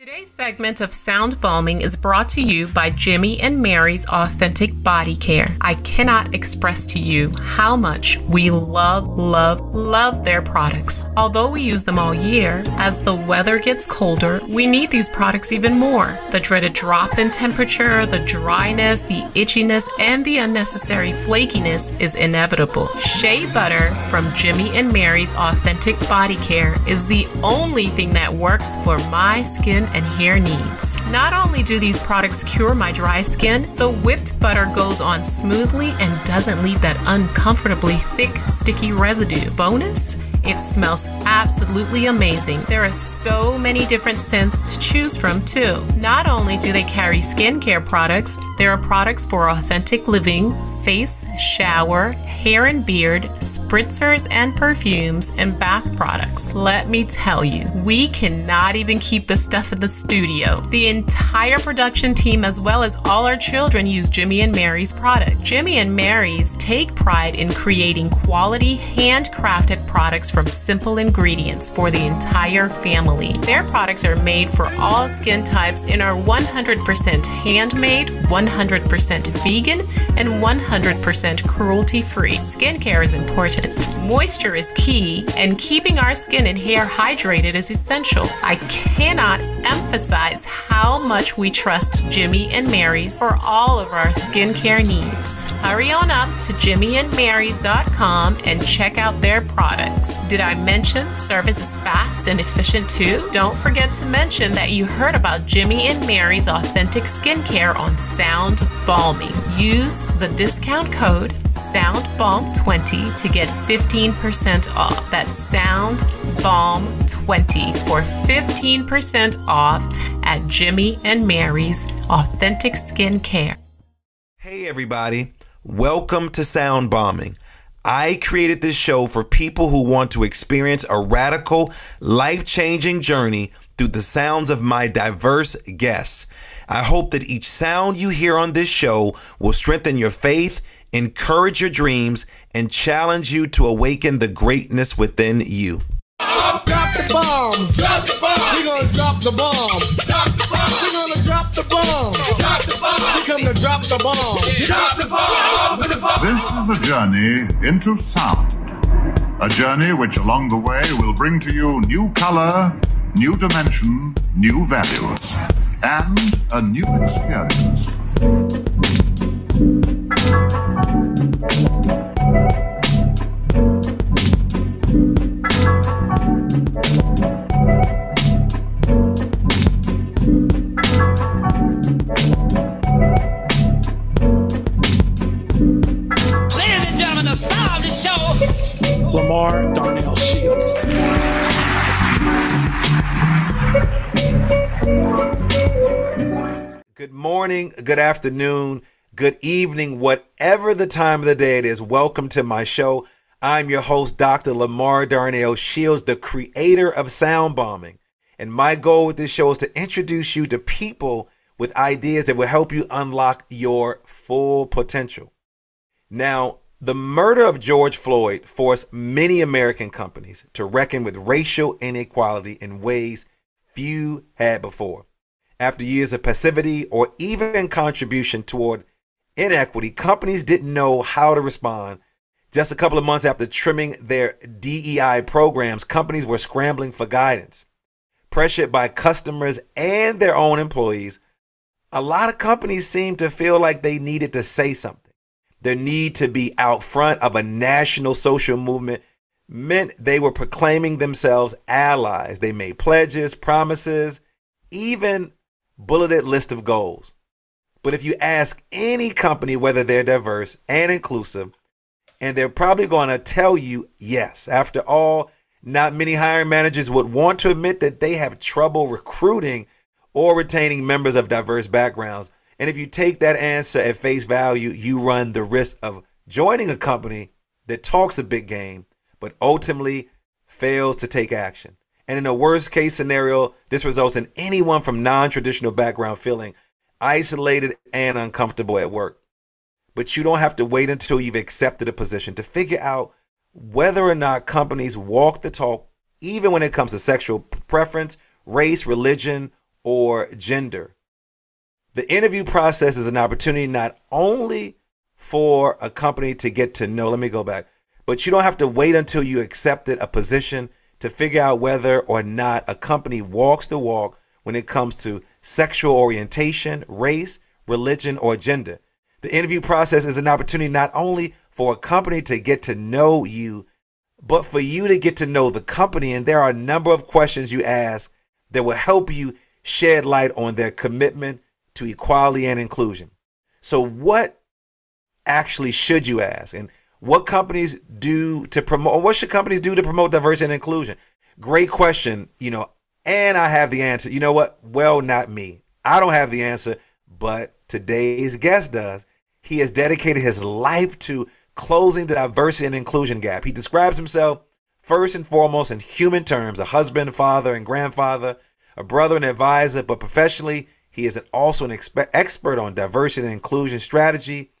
Today's segment of Sound Balming is brought to you by Jimmy and Mary's Authentic Body Care. I cannot express to you how much we love their products. Although we use them all year, as the weather gets colder, we need these products even more. The dreaded drop in temperature, the dryness, the itchiness, and the unnecessary flakiness is inevitable. Shea butter from Jimmy and Mary's Authentic Body Care is the only thing that works for my skin and hair needs. Not only do these products cure my dry skin, the whipped butter goes on smoothly and doesn't leave that uncomfortably thick, sticky residue. Bonus, it smells absolutely amazing. There are so many different scents to choose from too. Not only do they carry skincare products, there are products for authentic living, face, shower, hair and beard, spritzers and perfumes, and bath products. Let me tell you, we cannot even keep the stuff in the studio. The entire production team, as well as all our children, use Jimmy and Mary's product. Jimmy and Mary's take pride in creating quality, handcrafted products from simple ingredients for the entire family. Their products are made for all skin types and are 100% handmade, 100% vegan, and 100% cruelty-free. Skincare is important. Moisture is key, and keeping our skin and hair hydrated is essential. I cannot emphasize how much we trust Jimmy and Mary's for all of our skincare needs. Hurry on up to jimmyandmarys.com and check out their products. Did I mention service is fast and efficient too? Don't forget to mention that you heard about Jimmy and Mary's Authentic Skincare on Sound Balmy. Use the discount code SOUNDBALM20 to get 15% off. That's SOUNDBALM20 for 15% off at Jimmy and Mary's Authentic Skincare. Hey everybody, welcome to Sound Bombing. I created this show for people who want to experience a radical, life-changing journey through the sounds of my diverse guests. I hope that each sound you hear on this show will strengthen your faith, encourage your dreams, and challenge you to awaken the greatness within you. Drop the bomb. Drop the bomb. We're going to drop the bomb. Drop the bomb. We're going to drop the bomb. Drop the bomb. We come to drop the bomb. Drop the bomb. This is a journey into sound. A journey which along the way will bring to you new color, new dimension, new values, and a new experience. Ladies and gentlemen, the star of the show, LaMarr Darnell Shields. Good morning, good afternoon, good evening, whatever the time of the day it is. Welcome to my show. I'm your host, Dr. LaMarr Darnell Shields, the creator of Sound Bombing. And my goal with this show is to introduce you to people with ideas that will help you unlock your full potential. Now, the murder of George Floyd forced many American companies to reckon with racial inequality in ways few had before. After years of passivity or even contribution toward inequity, companies didn't know how to respond. Just a couple of months after trimming their DEI programs, companies were scrambling for guidance. Pressured by customers and their own employees, a lot of companies seemed to feel like they needed to say something. Their need to be out front of a national social movement meant they were proclaiming themselves allies. They made pledges, promises, even bulleted list of goals. But if you ask any company whether they're diverse and inclusive, and they're probably going to tell you yes. After all, not many hiring managers would want to admit that they have trouble recruiting or retaining members of diverse backgrounds. And if you take that answer at face value, you run the risk of joining a company that talks a big game, but ultimately fails to take action. And in a worst case scenario, this results in anyone from non-traditional background feeling isolated and uncomfortable at work. But you don't have to wait until you've accepted a position to figure out whether or not companies walk the talk, even when it comes to sexual preference, race, religion, or gender. The interview process is an opportunity not only for a company to get to know, but you don't have to wait until you accepted a position to figure out whether or not a company walks the walk when it comes to sexual orientation, race, religion, or gender. The interview process is an opportunity not only for a company to get to know you, but for you to get to know the company. And there are a number of questions you ask that will help you shed light on their commitment to equality and inclusion. So what actually should you ask? And what companies do to promote, what should companies do to promote diversity and inclusion? Great question, you know, and I have the answer. You know what? Well, not me. I don't have the answer, but today's guest does. He has dedicated his life to closing the diversity and inclusion gap. He describes himself first and foremost in human terms, a husband, father, and grandfather, a brother and advisor, but professionally, he is also an expert on diversity and inclusion strategy,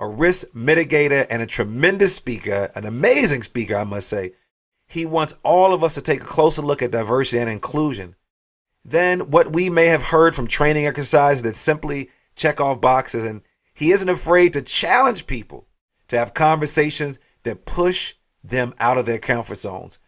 a risk mitigator, and a tremendous speaker, an amazing speaker, I must say. He wants all of us to take a closer look at diversity and inclusion than what we may have heard from training exercises that simply check off boxes. And he isn't afraid to challenge people to have conversations that push them out of their comfort zones.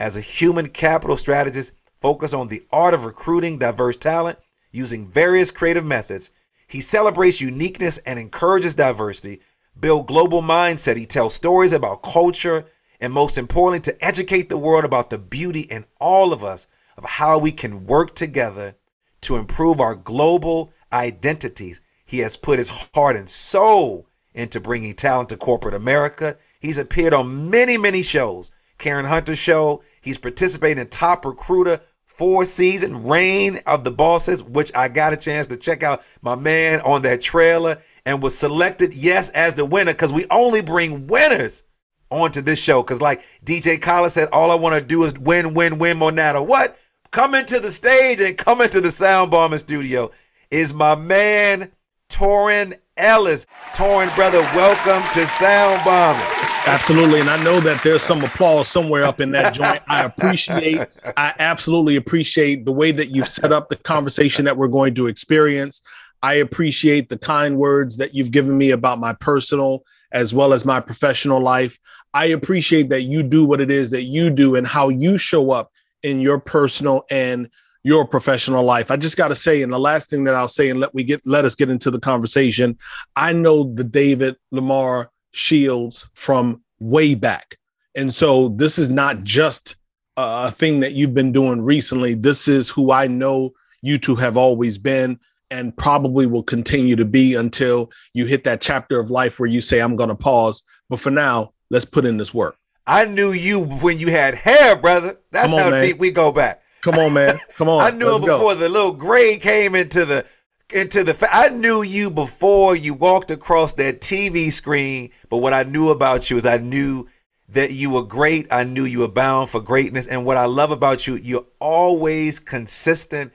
As a human capital strategist, focused on the art of recruiting diverse talent using various creative methods, he celebrates uniqueness and encourages diversity, builds global mindset. He tells stories about culture, and most importantly, to educate the world about the beauty in all of us, of how we can work together to improve our global identities. He has put his heart and soul into bringing talent to corporate America. He's appeared on many, many shows. Karen Hunter Show. He's participated in Top Recruiter, 4 Season, Reign of the Bosses, which I got a chance to check out my man on that trailer, and was selected, yes, as the winner, because we only bring winners onto this show. Because like DJ Khaled said, all I want to do is win, win, win, no matter what. Come into the stage and come into the Sound Bombing studio is my man, Torin Ellis. Torin, brother, welcome to Sound Bombing. Absolutely. And I know that there's some applause somewhere up in that joint. I absolutely appreciate the way that you've set up the conversation that we're going to experience. I appreciate the kind words that you've given me about my personal as well as my professional life. I appreciate that you do what it is that you do and how you show up in your personal and your professional life. I just got to say, and the last thing that I'll say, and let us get into the conversation. I know the David LaMarr Shields from way back. And so this is not just a thing that you've been doing recently. This is who I know you two have always been and probably will continue to be until you hit that chapter of life where you say, I'm going to pause. But for now, let's put in this work. I knew you when you had hair, brother. That's how deep we go back. Come on, man. Come on. I knew it before the little gray came into the I knew you before you walked across that TV screen. But what I knew about you is I knew that you were great. I knew you were bound for greatness. And what I love about you, you're always consistent.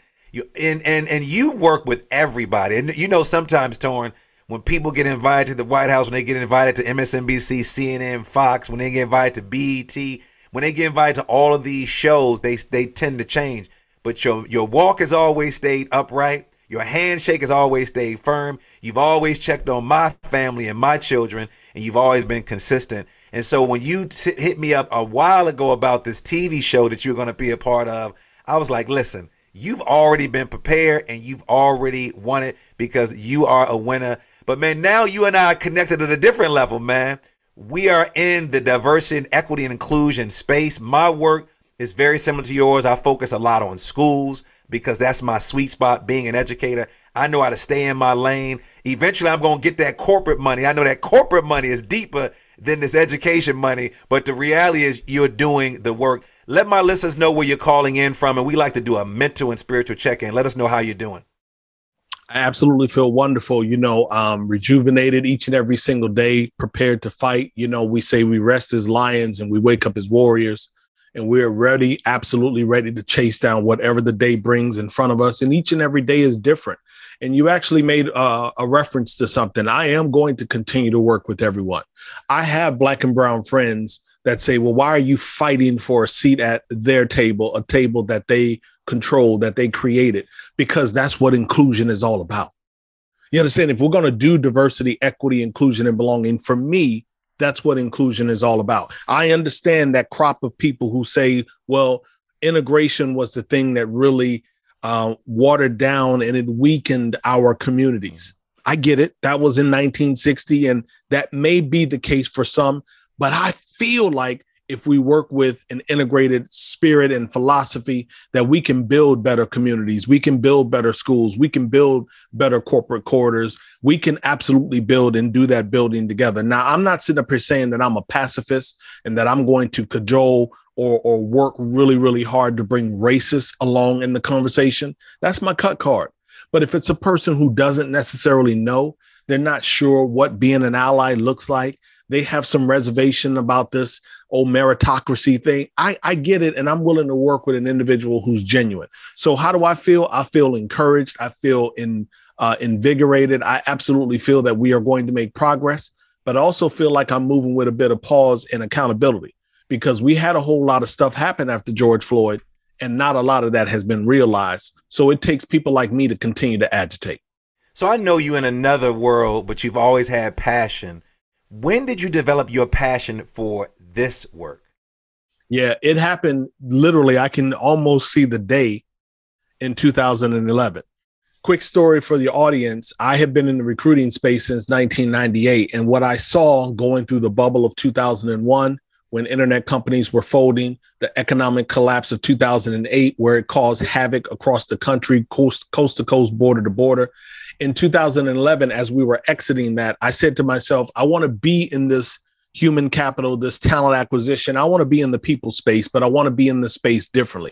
And you work with everybody. And you know, sometimes, Torin, when people get invited to the White House, when they get invited to MSNBC, CNN, Fox, when they get invited to BET, when they get invited to all of these shows, they tend to change. But your walk has always stayed upright. Your handshake has always stayed firm. You've always checked on my family and my children, and you've always been consistent. And so when you hit me up a while ago about this TV show that you're going to be a part of, I was like, listen, you've already been prepared and you've already won it because you are a winner. But, man, now you and I are connected at a different level, man. We are in the diversity and equity and inclusion space. My work is very similar to yours. I focus a lot on schools, because that's my sweet spot, being an educator. I know how to stay in my lane. Eventually, I'm going to get that corporate money. I know that corporate money is deeper than this education money, but the reality is you're doing the work. Let my listeners know where you're calling in from, and we like to do a mental and spiritual check-in. Let us know how you're doing. I absolutely feel wonderful, you know, rejuvenated each and every single day, prepared to fight. You know, we say we rest as lions and we wake up as warriors. And we're ready, absolutely ready to chase down whatever the day brings in front of us. And each and every day is different. And you actually made a reference to something. I am going to continue to work with everyone. I have Black and brown friends that say, well, why are you fighting for a seat at their table, a table that they control that they created, because that's what inclusion is all about. You understand? If we're going to do diversity, equity, inclusion, and belonging, for me, that's what inclusion is all about. I understand that crop of people who say, well, integration was the thing that really watered down and it weakened our communities. I get it. That was in 1960, and that may be the case for some, but I feel like if we work with an integrated spirit and philosophy, that we can build better communities, we can build better schools, we can build better corporate corridors, we can absolutely build and do that building together. Now, I'm not sitting up here saying that I'm a pacifist and that I'm going to cajole or work really, really hard to bring racists along in the conversation. That's my cut card. But if it's a person who doesn't necessarily know, they're not sure what being an ally looks like, they have some reservation about this old meritocracy thing, I get it. And I'm willing to work with an individual who's genuine. So how do I feel? I feel encouraged. I feel invigorated. I absolutely feel that we are going to make progress, but I also feel like I'm moving with a bit of pause and accountability, because we had a whole lot of stuff happen after George Floyd, and not a lot of that has been realized. So it takes people like me to continue to agitate. So I know you in another world, but you've always had passion. When did you develop your passion for this work? Yeah, it happened literally. I can almost see the day in 2011. Quick story for the audience. I have been in the recruiting space since 1998. And what I saw going through the bubble of 2001, when internet companies were folding, the economic collapse of 2008, where it caused havoc across the country, coast to coast, border to border. In 2011, as we were exiting that, I said to myself, I want to be in this human capital, this talent acquisition. I want to be in the people space, but I want to be in the space differently.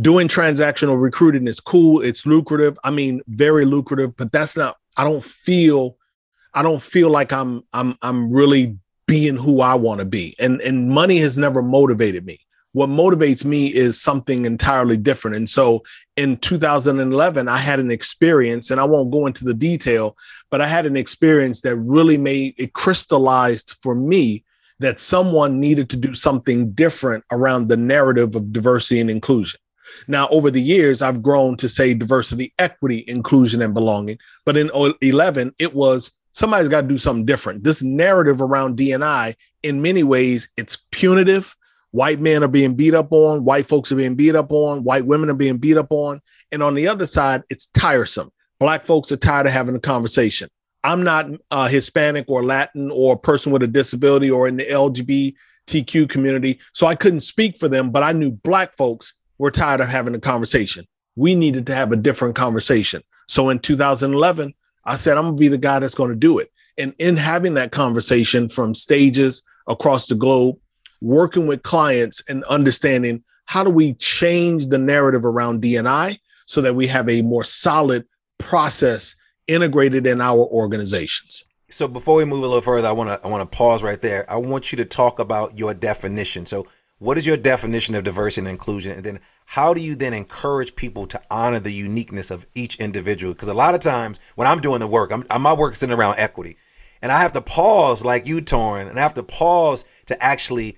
Doing transactional recruiting is cool. It's lucrative. I mean, very lucrative, but that's not, I don't feel like I'm really being who I want to be. And money has never motivated me. What motivates me is something entirely different. And so in 2011, I had an experience, and I won't go into the detail, but I had an experience that really made it crystallized for me that someone needed to do something different around the narrative of diversity and inclusion. Now, over the years, I've grown to say diversity, equity, inclusion, and belonging. But in 2011, it was somebody's got to do something different. This narrative around D&I, in many ways, it's punitive. White men are being beat up on, white folks are being beat up on, white women are being beat up on. And on the other side, it's tiresome. Black folks are tired of having a conversation. I'm not Hispanic or Latin or a person with a disability or in the LGBTQ community, so I couldn't speak for them, but I knew black folks were tired of having a conversation. We needed to have a different conversation. So in 2011, I said, I'm going to be the guy that's going to do it. And in having that conversation from stages across the globe, working with clients and understanding how do we change the narrative around D&I so that we have a more solid process integrated in our organizations. So before we move a little further, I want to pause right there. I want you to talk about your definition. So what is your definition of diversity and inclusion? And then how do you then encourage people to honor the uniqueness of each individual? Because a lot of times when I'm doing the work, my work is sitting around equity, and I have to pause like you, Torin, and I have to pause to actually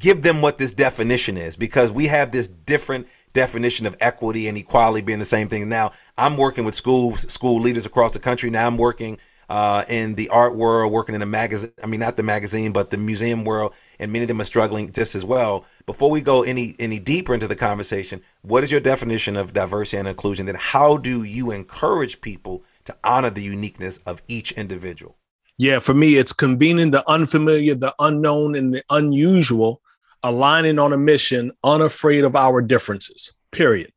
give them what this definition is, because we have this different definition of equity and equality being the same thing. Now I'm working with schools, school leaders across the country. Now I'm working in the art world, working in a magazine. I mean, not the magazine, but the museum world. And many of them are struggling just as well. Before we go any deeper into the conversation, what is your definition of diversity and inclusion? Then how do you encourage people to honor the uniqueness of each individual? Yeah, for me, it's convening the unfamiliar, the unknown, and the unusual, aligning on a mission, unafraid of our differences, period.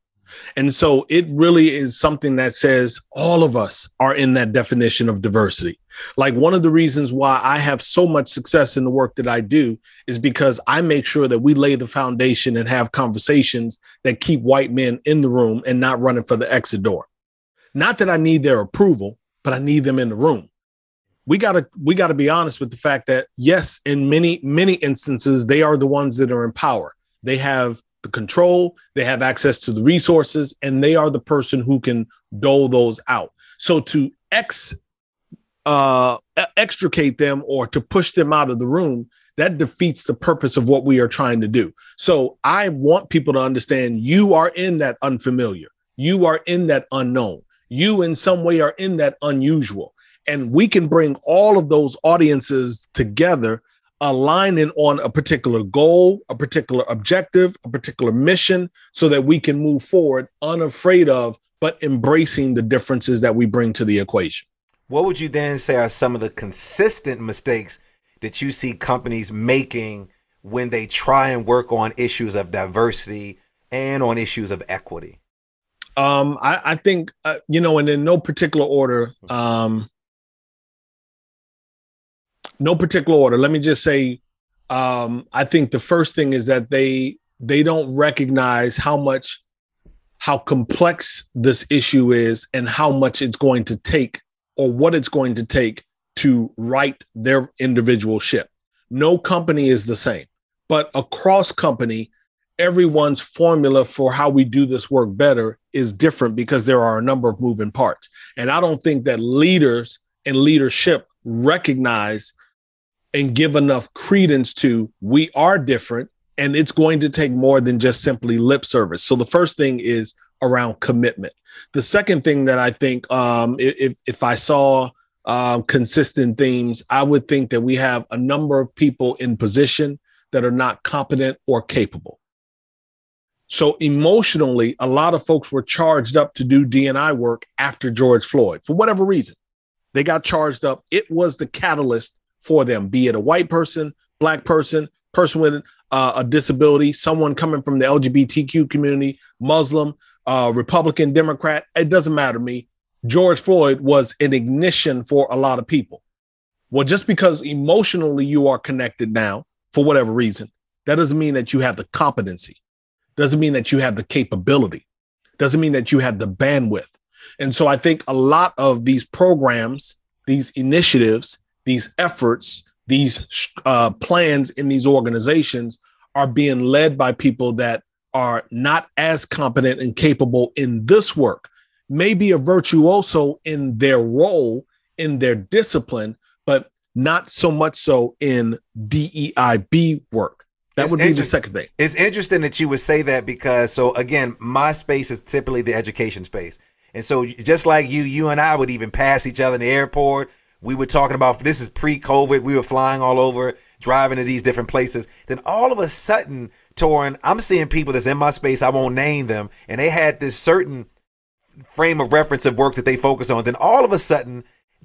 And so it really is something that says all of us are in that definition of diversity. Like, one of the reasons why I have so much success in the work that I do is because I make sure that we lay the foundation and have conversations that keep white men in the room and not running for the exit door. Not that I need their approval, but I need them in the room. We gotta be honest with the fact that, yes, in many, many instances, they are the ones that are in power. They have the control, they have access to the resources, and they are the person who can dole those out. So to extricate them or to push them out of the room, that defeats the purpose of what we are trying to do. So I want people to understand you are in that unfamiliar. You are in that unknown. You in some way are in that unusual. And we can bring all of those audiences together, aligning on a particular goal, a particular objective, a particular mission, so that we can move forward unafraid of, but embracing the differences that we bring to the equation. What would you then say are some of the consistent mistakes that you see companies making when they try and work on issues of diversity and on issues of equity? I think, you know, and in no particular order, let me just say, I think the first thing is that they don't recognize how complex this issue is and how much it's going to take, or what it's going to take to right their individual ship. No company is the same, but across company, everyone's formula for how we do this work better is different because there are a number of moving parts. And I don't think that leaders and leadership recognize and give enough credence to we are different, and it's going to take more than just simply lip service. So the first thing is around commitment. The second thing that I think, if I saw consistent themes, I would think that we have a number of people in position that are not competent or capable. So emotionally, a lot of folks were charged up to do D&I work after George Floyd for whatever reason. They got charged up. It was the catalyst for them, be it a white person, black person, person with a disability, someone coming from the LGBTQ community, Muslim, Republican, Democrat. It doesn't matter to me. George Floyd was an ignition for a lot of people. Well, just because emotionally you are connected now for whatever reason, that doesn't mean that you have the competency. Doesn't mean that you have the capability. Doesn't mean that you have the bandwidth. And so I think a lot of these programs, these initiatives, these efforts, these plans in these organizations are being led by people that are not as competent and capable in this work, maybe a virtuoso in their role, in their discipline, but not so much so in DEIB work. That would be the second thing. It's interesting that you would say that because, so again, my space is typically the education space. And so just like you and I would even pass each other in the airport. We were talking about, this is pre-COVID. We were flying all over, driving to these different places. Then all of a sudden, Torin, I'm seeing people that's in my space. I won't name them. And they had this certain frame of reference of work that they focus on. Then all of a sudden,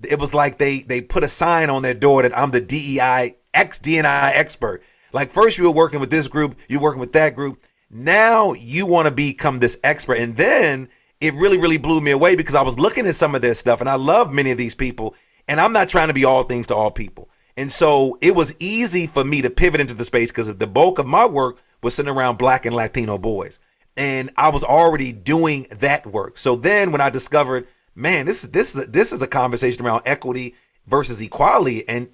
it was like they put a sign on their door that I'm the DEI expert. Like first you were working with this group, you're working with that group. Now you want to become this expert. And then it really, really blew me away because I was looking at some of their stuff and I love many of these people. And I'm not trying to be all things to all people. And so it was easy for me to pivot into the space because the bulk of my work was sitting around Black and Latino boys. And I was already doing that work. So then when I discovered, man, this is a conversation around equity versus equality and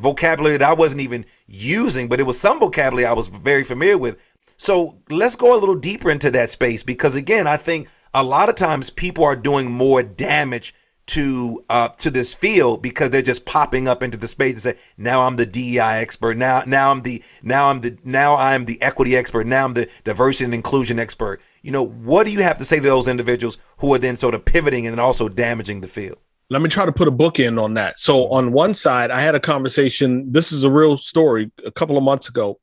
vocabulary that I wasn't even using, but it was some vocabulary I was very familiar with. So let's go a little deeper into that space because, again, I think a lot of times people are doing more damage to this field because they're just popping up into the space and say, now I'm the DEI expert. Now I'm the equity expert. Now I'm the diversity and inclusion expert. You know, what do you have to say to those individuals who are then sort of pivoting and then also damaging the field? Let me try to put a bookend on that. So on one side, I had a conversation. This is a real story. A couple of months ago,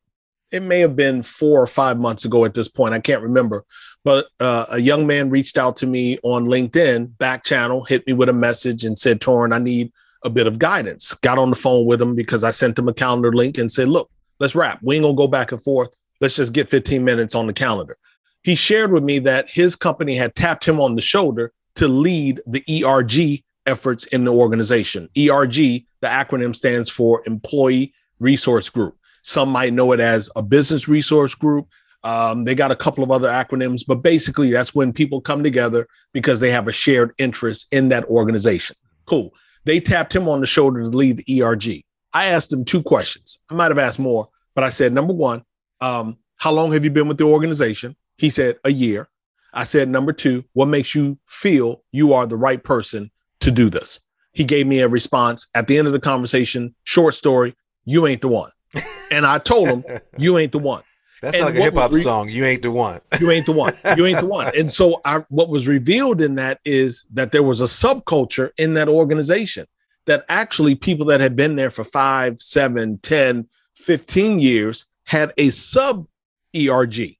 it may have been 4 or 5 months ago at this point. I can't remember. But a young man reached out to me on LinkedIn, back channel, hit me with a message and said, Torin, I need a bit of guidance. Got on the phone with him because I sent him a calendar link and said, look, let's wrap. We ain't gonna go back and forth. Let's just get 15 minutes on the calendar. He shared with me that his company had tapped him on the shoulder to lead the ERG efforts in the organization. ERG, the acronym stands for Employee Resource Group. Some might know it as a business resource group. They got a couple of other acronyms, but basically that's when people come together because they have a shared interest in that organization. Cool. They tapped him on the shoulder to lead the ERG. I asked him 2 questions. I might have asked more, but I said, number one, how long have you been with the organization? He said, a year. I said, number two, what makes you feel you are the right person to do this? He gave me a response. At the end of the conversation, short story, you ain't the one. And I told him, you ain't the one. That's like a hip hop song. You ain't the one. You ain't the one. You ain't the one. And so what was revealed in that is that there was a subculture in that organization that actually people that had been there for 5, 7, 10, 15 years had a sub ERG.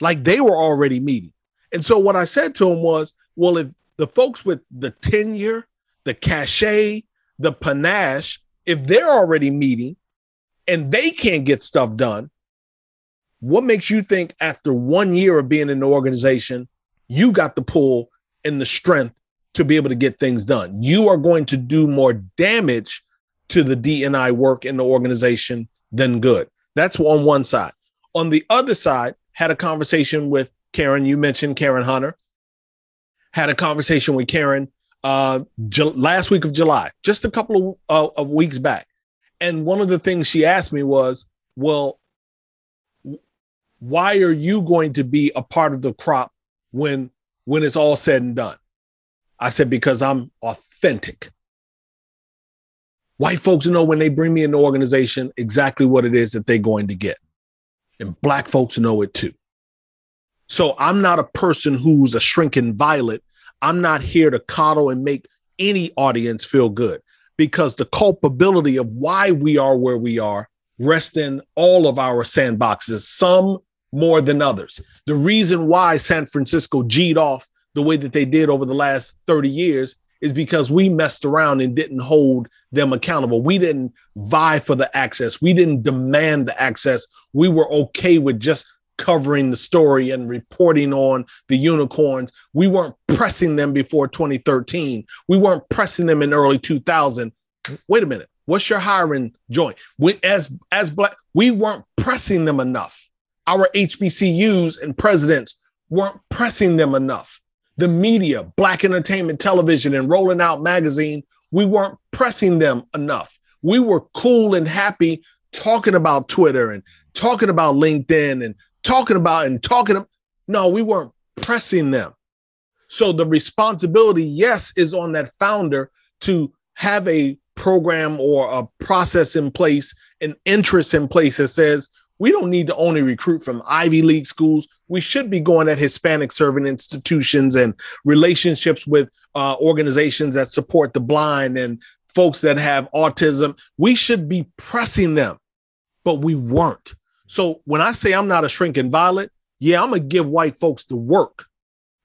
Like they were already meeting. And so what I said to him was, well, if the folks with the tenure, the cachet, the panache, if they're already meeting and they can't get stuff done, what makes you think after 1 year of being in the organization, you got the pull and the strength to be able to get things done? You are going to do more damage to the D&I work in the organization than good. That's on one side. On the other side, had a conversation with Karen. You mentioned Karen Hunter. Had a conversation with Karen last week of July, just a couple of weeks back. And one of the things she asked me was, well, why are you going to be a part of the crop when it's all said and done? I said, because I'm authentic. White folks know when they bring me in the organization exactly what it is that they're going to get. And black folks know it too. So I'm not a person who's a shrinking violet. I'm not here to coddle and make any audience feel good, because the culpability of why we are where we are rests in all of our sandboxes, some more than others. The reason why San Francisco G'd off the way that they did over the last 30 years is because we messed around and didn't hold them accountable. We didn't vie for the access. We didn't demand the access. We were okay with just covering the story and reporting on the unicorns. We weren't pressing them before 2013. We weren't pressing them in early 2000. Wait a minute. What's your hiring joint? We, as black, we weren't pressing them enough. Our HBCUs and presidents weren't pressing them enough. The media, black entertainment television, and Rolling Out magazine, we weren't pressing them enough. We were cool and happy talking about Twitter and talking about LinkedIn and talking about. No, we weren't pressing them. So the responsibility, yes, is on that founder to have a program or a process in place, an interest in place that says, we don't need to only recruit from Ivy League schools. We should be going at Hispanic serving institutions and relationships with organizations that support the blind and folks that have autism. We should be pressing them, but we weren't. So when I say I'm not a shrinking violet, yeah, I'm going to give white folks the work,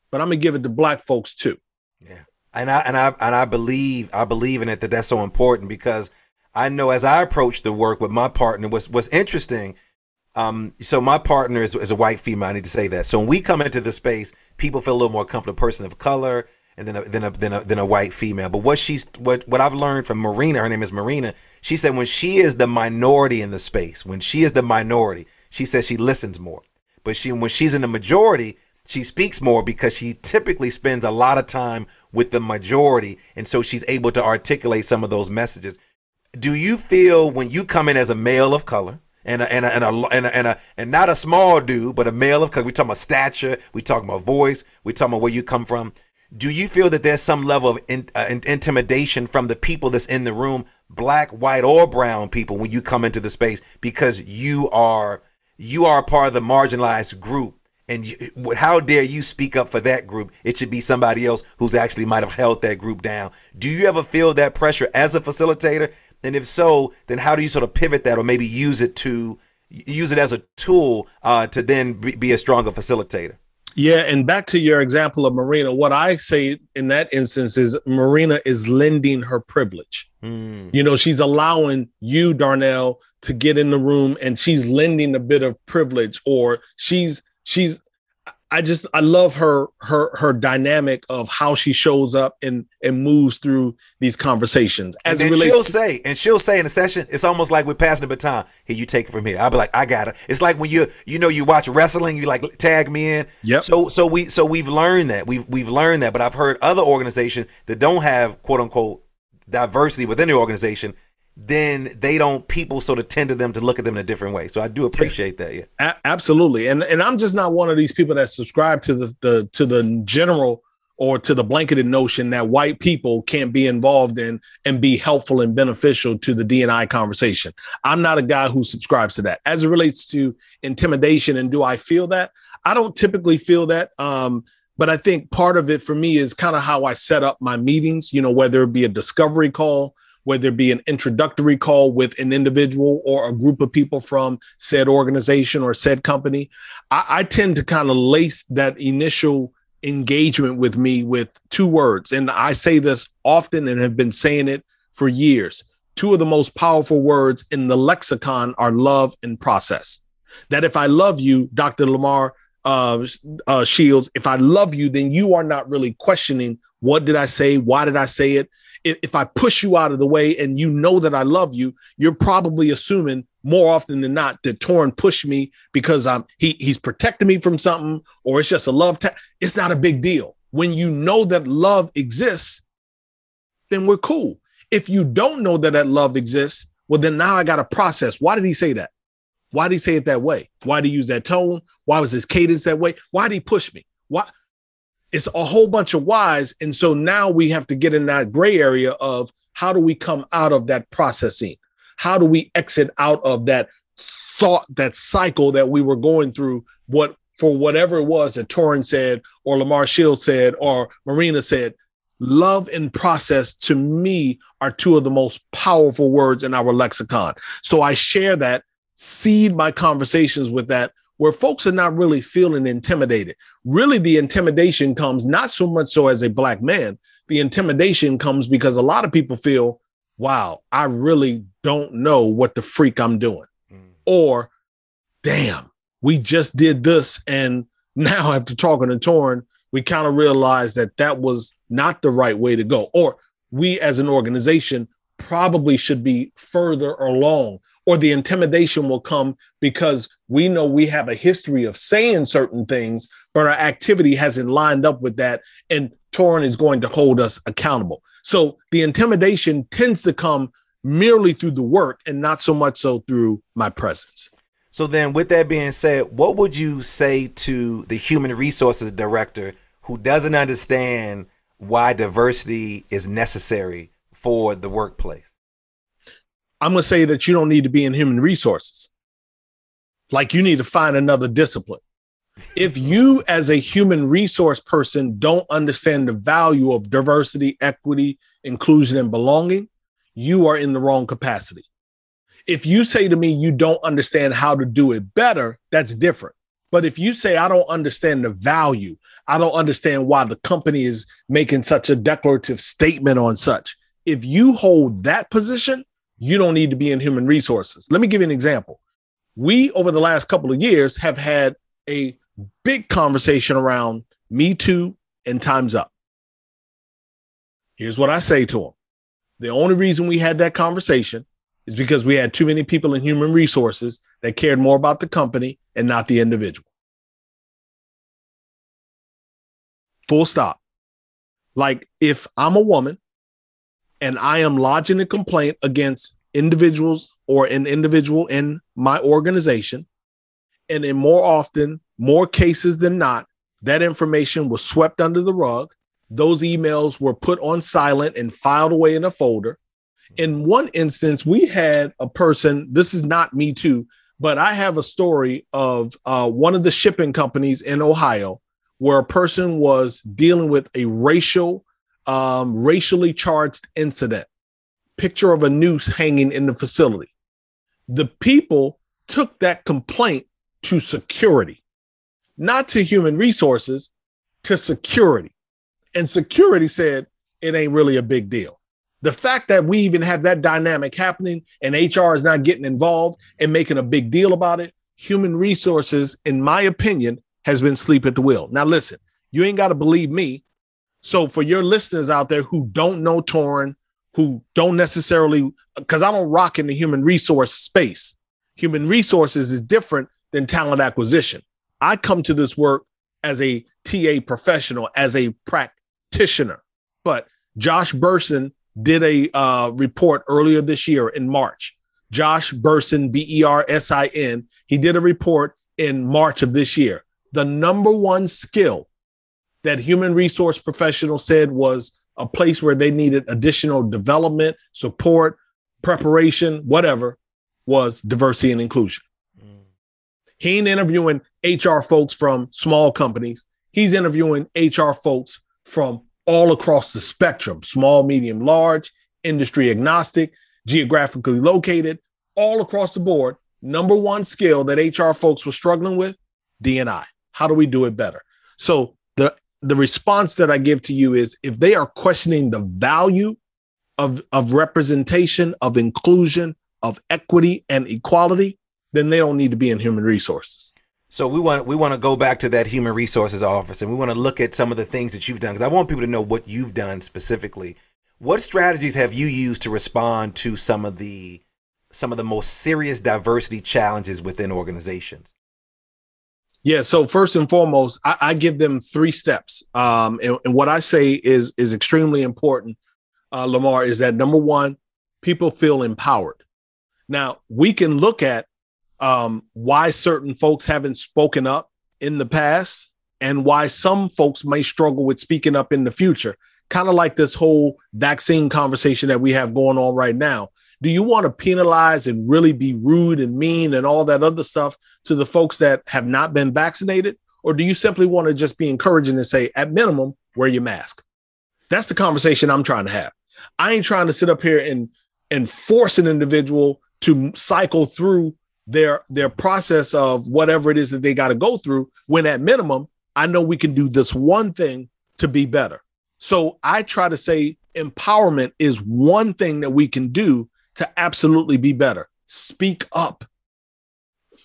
but I'm going to give it to black folks too. Yeah. And I believe in it, that's so important, because I know as I approach the work with my partner, what's interesting. So my partner is a white female. I need to say that. So when we come into the space, people feel a little more comfortable, person of color, and then a white female. But what I've learned from Marina, her name is Marina. She said when she is the minority in the space, she says she listens more. But when she's in the majority, she speaks more, because she typically spends a lot of time with the majority, and so she's able to articulate some of those messages. Do you feel when you come in as a male of color? And not a small dude, but a male of color. We're talking about stature. We're talking about voice. We're talking about where you come from. Do you feel that there's some level of intimidation from the people that's in the room, black, white, or brown people, when you come into the space, because you are a part of the marginalized group? And how dare you speak up for that group? It should be somebody else who's actually might have held that group down. Do you ever feel that pressure as a facilitator? And if so, then how do you sort of pivot that, or maybe use it as a tool to then be a stronger facilitator? Yeah. And back to your example of Marina, what I say in that instance is Marina is lending her privilege. Mm. You know, she's allowing you, Darnell, to get in the room, and she's lending a bit of privilege, or I love her dynamic of how she shows up and moves through these conversations. As and she'll say in a session, it's almost like we're passing the baton. Here, you take it from here. I'll be like, I got it. It's like when you watch wrestling, you like tag me in. Yep. So we've learned that. We've learned that. But I've heard other organizations that don't have quote unquote diversity within the organization. Then they don't, people sort of tend to them to look at them in a different way. So I do appreciate that. Yeah, absolutely. And I'm just not one of these people that subscribe to the general or to the blanketed notion that white people can't be involved in and be helpful and beneficial to the D&I conversation. I'm not a guy who subscribes to that. As it relates to intimidation and do I feel that? I don't typically feel that. But I think part of it for me is kind of how I set up my meetings, you know, whether it be a discovery call, whether it be an introductory call with an individual or a group of people from said organization or said company. I tend to kind of lace that initial engagement with me with two words. And I say this often and have been saying it for years. Two of the most powerful words in the lexicon are love and process. That if I love you, Dr. LaMarr Shields, if I love you, then you are not really questioning what did I say? Why did I say it? If I push you out of the way and you know that I love you, you're probably assuming more often than not that Torin pushed me because he's protecting me from something, or it's just a love tap. It's not a big deal. When you know that love exists, then we're cool. If you don't know that that love exists, well, then now I got to process. Why did he say that? Why did he say it that way? Why did he use that tone? Why was his cadence that way? Why did he push me? Why? It's a whole bunch of whys. And so now we have to get in that gray area of how do we come out of that processing? How do we exit out of that thought, that cycle that we were going through, what for whatever it was that Torin said or LaMarr Shields said or Marina said? Love and process, to me, are two of the most powerful words in our lexicon. So I share that, seed my conversations with that, where folks are not really feeling intimidated. Really, the intimidation comes not so much so as a Black man. The intimidation comes because a lot of people feel, wow, I really don't know what the freak I'm doing. Or, damn, we just did this. And now after talking to Torin, we kind of realized that that was not the right way to go. Or we as an organization probably should be further along. Or the intimidation will come because we know we have a history of saying certain things, but our activity hasn't lined up with that. And Torin is going to hold us accountable. So the intimidation tends to come merely through the work and not so much so through my presence. So then with that being said, what would you say to the human resources director who doesn't understand why diversity is necessary for the workplace? I'm going to say that you don't need to be in human resources. Like, you need to find another discipline. If you as a human resource person don't understand the value of diversity, equity, inclusion, and belonging, you are in the wrong capacity. If you say to me, you don't understand how to do it better, that's different. But if you say, I don't understand the value, I don't understand why the company is making such a declarative statement on such, if you hold that position, you don't need to be in human resources. Let me give you an example. We, over the last couple of years, have had a big conversation around Me Too and Time's Up. Here's what I say to them. The only reason we had that conversation is because we had too many people in human resources that cared more about the company and not the individual. Full stop. Like, if I'm a woman and I am lodging a complaint against individuals or an individual in my organization, and in more cases than not, that information was swept under the rug. Those emails were put on silent and filed away in a folder. In one instance, we had a person, this is not Me Too, but I have a story of one of the shipping companies in Ohio where a person was dealing with a racially charged incident, picture of a noose hanging in the facility. The people took that complaint to security, not to human resources, to security. And security said, it ain't really a big deal. The fact that we even have that dynamic happening and HR is not getting involved and making a big deal about it, human resources, in my opinion, has been asleep at the wheel. Now, listen, you ain't got to believe me. So for your listeners out there who don't know Torin, who don't necessarily, because I don't rock in the human resource space. Human resources is different than talent acquisition. I come to this work as a TA professional, as a practitioner. But Josh Bersin did a report earlier this year in March. Josh Bersin, B-E-R-S-I-N, he did a report in March of this year. The number one skill that human resource professional said was a place where they needed additional development, support, preparation, whatever, was diversity and inclusion. Mm. He ain't interviewing HR folks from small companies. He's interviewing HR folks from all across the spectrum, small, medium, large, industry agnostic, geographically located, all across the board. Number one skill that HR folks were struggling with, D&I. How do we do it better? So the response that I give to you is, if they are questioning the value of representation, of inclusion, of equity and equality, then they don't need to be in human resources. So we want to go back to that human resources office, and we want to look at some of the things that you've done, because I want people to know what you've done specifically. What strategies have you used to respond to some of the most serious diversity challenges within organizations? Yeah. So first and foremost, I give them 3 steps. And what I say is extremely important, LaMarr, is that number one, people feel empowered. Now, we can look at why certain folks haven't spoken up in the past and why some folks may struggle with speaking up in the future. Kind of like this whole vaccine conversation that we have going on right now. Do you want to penalize and really be rude and mean and all that other stuff to the folks that have not been vaccinated? Or do you simply want to just be encouraging and say, at minimum, wear your mask? That's the conversation I'm trying to have. I ain't trying to sit up here and force an individual to cycle through their process of whatever it is that they got to go through, when at minimum, I know we can do this one thing to be better. So I try to say empowerment is one thing that we can do to absolutely be better. Speak up,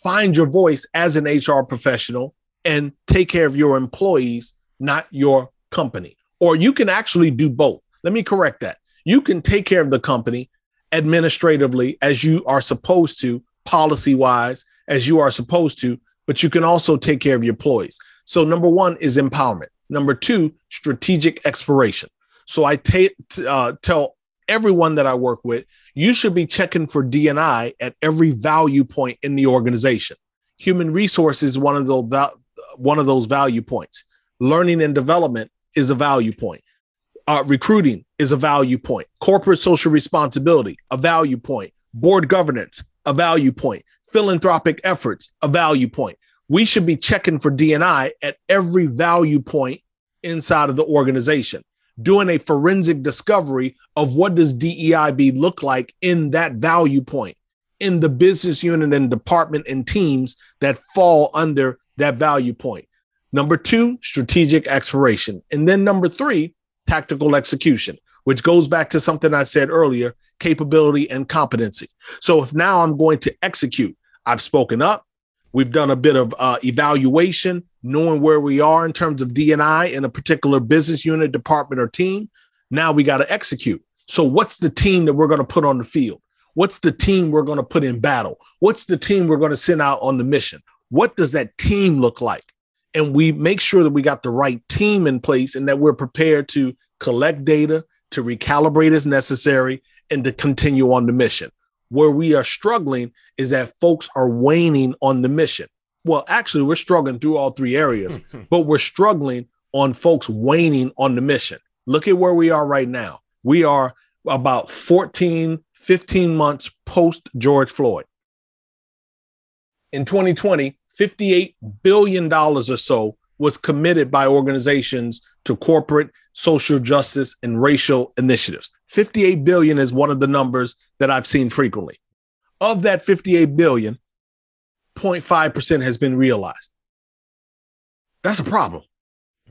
find your voice as an HR professional, and take care of your employees, not your company. Or you can actually do both. Let me correct that. You can take care of the company administratively as you are supposed to, policy-wise as you are supposed to, but you can also take care of your employees. So number one is empowerment. Number two, strategic exploration. So I tell everyone that I work with, you should be checking for D&I at every value point in the organization. Human resources is one of those value points. Learning and development is a value point. Recruiting is a value point. Corporate social responsibility, a value point. Board governance, a value point. Philanthropic efforts, a value point. We should be checking for D&I at every value point inside of the organization, doing a forensic discovery of what does DEIB look like in that value point, in the business unit and department and teams that fall under that value point. Number two, strategic exploration. And then number three, tactical execution, which goes back to something I said earlier, capability and competency. So if now I'm going to execute, I've spoken up, we've done a bit of evaluation, knowing where we are in terms of D&I in a particular business unit, department, or team. Now we got to execute. So what's the team that we're going to put on the field? What's the team we're going to put in battle? What's the team we're going to send out on the mission? What does that team look like? And we make sure that we got the right team in place and that we're prepared to collect data, to recalibrate as necessary, and to continue on the mission. Where we are struggling is that folks are waning on the mission. Well, actually, we're struggling through all 3 areas, but we're struggling on folks waning on the mission. Look at where we are right now. We are about 14, 15 months post George Floyd. In 2020, $58 billion or so was committed by organizations to corporate social justice and racial initiatives. 58 billion is one of the numbers that I've seen frequently. Of that 58 billion, 0.5% has been realized. That's a problem.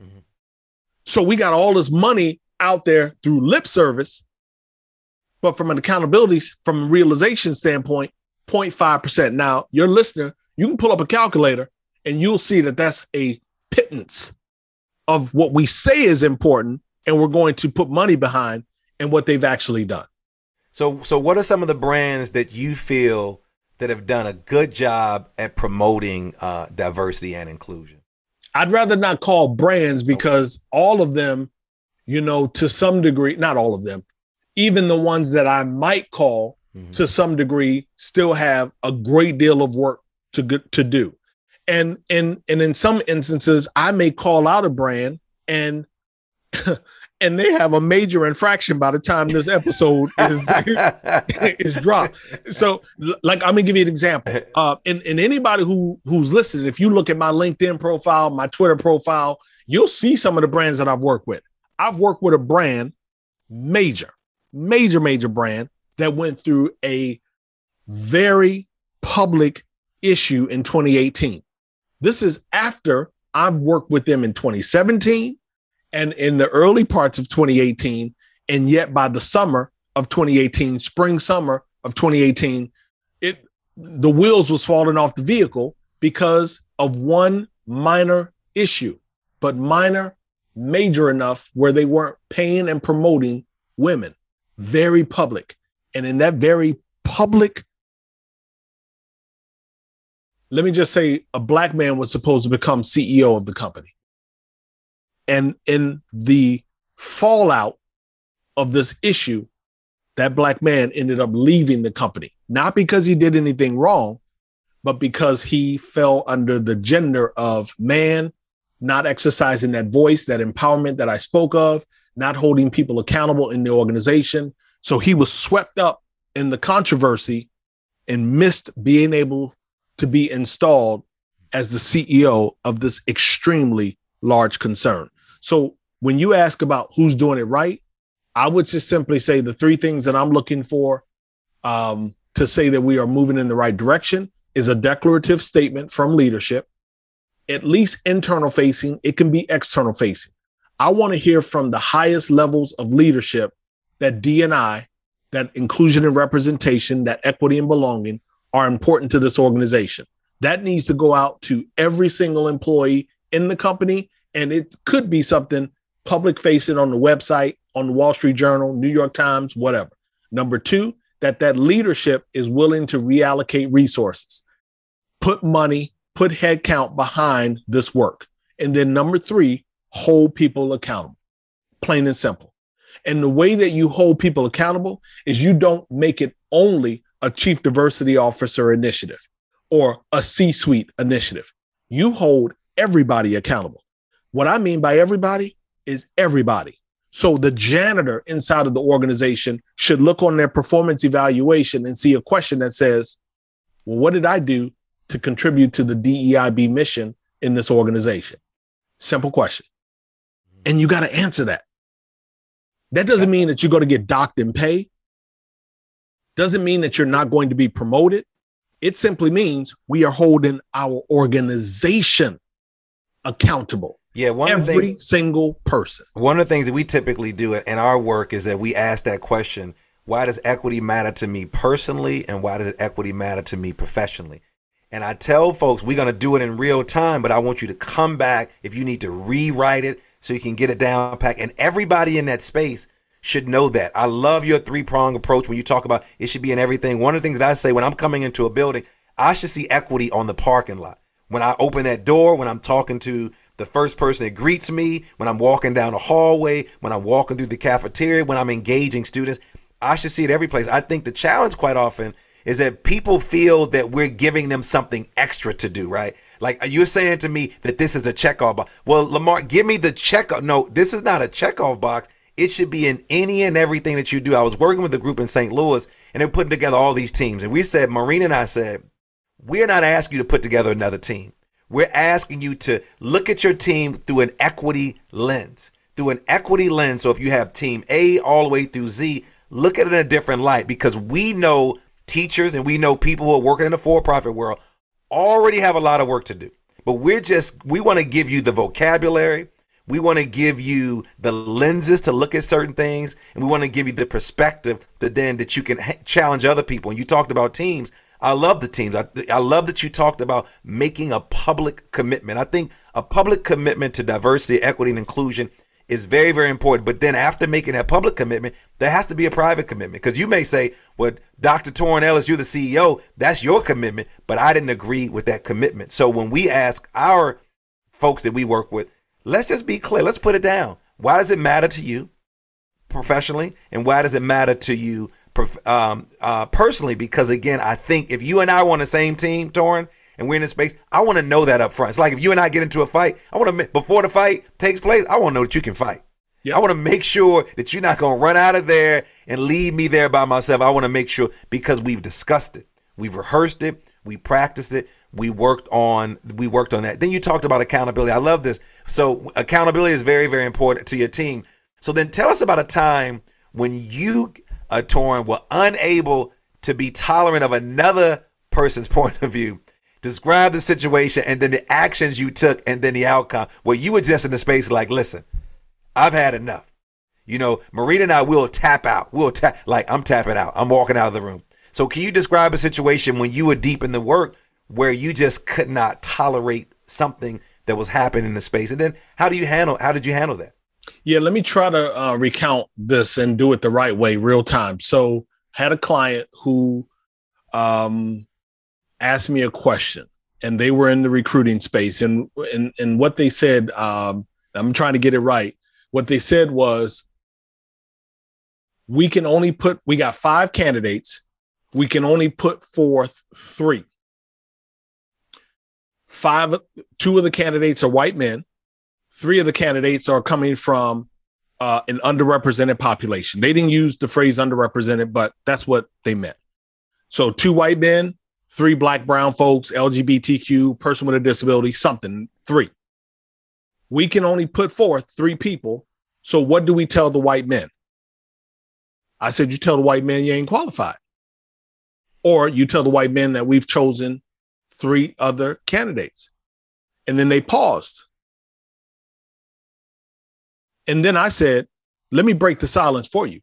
Mm-hmm. So we got all this money out there through lip service, but from an accountability, from a realization standpoint, 0.5%. Now, your listener, you can pull up a calculator and you'll see that that's a pittance of what we say is important and we're going to put money behind and what they've actually done. So what are some of the brands that you feel that have done a good job at promoting diversity and inclusion? I'd rather not call brands, because all of them, you know, to some degree, not all of them, even the ones that I might call to some degree still have a great deal of work to do. And in some instances, I may call out a brand and they have a major infraction by the time this episode is dropped. So, like, I'm gonna give you an example. And anybody who's listening, if you look at my LinkedIn profile, my Twitter profile, you'll see some of the brands that I've worked with. I've worked with a brand, major brand that went through a very public issue in 2018. This is after I've worked with them in 2017 and in the early parts of 2018. And yet by the summer of 2018, spring, summer of 2018, the wheels was falling off the vehicle because of one minor issue, but major enough where they weren't paying and promoting women. Very public. And in that very public, let me just say, a black man was supposed to become CEO of the company. And in the fallout of this issue, that black man ended up leaving the company, not because he did anything wrong, but because he fell under the gender of man, not exercising that voice, that empowerment that I spoke of, not holding people accountable in the organization. So he was swept up in the controversy and missed being able to be installed as the CEO of this extremely large concern. So when you ask about who's doing it right, I would just simply say the three things that I'm looking for to say that we are moving in the right direction is a declarative statement from leadership, at least internal facing. It can be external facing. I want to hear from the highest levels of leadership that D&I, that inclusion and representation, that equity and belonging are important to this organization. That needs to go out to every single employee in the company. And it could be something public facing on the website, on the Wall Street Journal, New York Times, whatever. Number two, that leadership is willing to reallocate resources, put money, put headcount behind this work. And then number three, hold people accountable, plain and simple. And the way that you hold people accountable is you don't make it only a chief diversity officer initiative or a C-suite initiative. You hold everybody accountable. What I mean by everybody is everybody. So the janitor inside of the organization should look on their performance evaluation and see a question that says, well, what did I do to contribute to the DEIB mission in this organization? Simple question. And you got to answer that. That doesn't mean that you're going to get docked in pay. Doesn't mean that you're not going to be promoted. It simply means we are holding our organization accountable. Yeah, every single person. One of the things that we typically do in our work is that we ask that question, why does equity matter to me personally? And why does equity matter to me professionally? And I tell folks, we're going to do it in real time, but I want you to come back if you need to rewrite it so you can get it down packed. And everybody in that space should know that. I love your three-pronged approach when you talk about it should be in everything. One of the things that I say when I'm coming into a building, I should see equity on the parking lot. When I open that door, when I'm talking to the first person that greets me, when I'm walking down the hallway, when I'm walking through the cafeteria, when I'm engaging students, I should see it every place. I think the challenge quite often is that people feel that we're giving them something extra to do, right? Like you're saying to me that this is a checkoff box. Well, LaMarr, give me the checkoff. No, this is not a checkoff box. It should be in any and everything that you do. I was working with a group in St. Louis and they're putting together all these teams. And we said, Marina and I said, we're not asking you to put together another team. We're asking you to look at your team through an equity lens, So if you have team A all the way through Z, look at it in a different light, because we know teachers and we know people who are working in the for-profit world already have a lot of work to do, but we want to give you the vocabulary. We want to give you the lenses to look at certain things, and we want to give you the perspective that you can challenge other people. And you talked about teams. I love the teams. I love that you talked about making a public commitment. I think a public commitment to diversity, equity, and inclusion is very, very important. But then after making that public commitment, there has to be a private commitment, because you may say, well, Dr. Torin Ellis, you're the CEO. That's your commitment, but I didn't agree with that commitment. So when we ask our folks that we work with, let's just be clear. Let's put it down. Why does it matter to you professionally? And why does it matter to you personally? Because, again, I think if you and I were on the same team, Torin, and we're in a space, I want to know that up front. It's like if you and I get into a fight, I want to, before the fight takes place, I want to know that you can fight. Yep. I want to make sure that you're not going to run out of there and leave me there by myself. I want to make sure, because we've discussed it. We've rehearsed it. We practiced it. We worked on that. Then you talked about accountability. I love this. So accountability is very, very important to your team. So then tell us about a time when you, Torin, were unable to be tolerant of another person's point of view. Describe the situation and then the actions you took and then the outcome where you were just in the space like, listen, I've had enough. You know, Marita and I will tap out. We'll tap, like I'm tapping out. I'm walking out of the room. So can you describe a situation when you were deep in the work where you just could not tolerate something that was happening in the space? And then how did you handle that? Yeah, let me try to recount this and do it the right way, real time. So had a client who asked me a question, and they were in the recruiting space, and what they said, I'm trying to get it right. What they said was, we got 5 candidates. We can only put forth 3. 2 of the candidates are white men. 3 of the candidates are coming from an underrepresented population. They didn't use the phrase underrepresented, but that's what they meant. So 2 white men, 3 black, brown folks, LGBTQ, person with a disability, something, 3. We can only put forth 3 people. So what do we tell the white men? I said, you tell the white men you ain't qualified. Or you tell the white men that we've chosen 3 other candidates. And then they paused. And then I said, let me break the silence for you.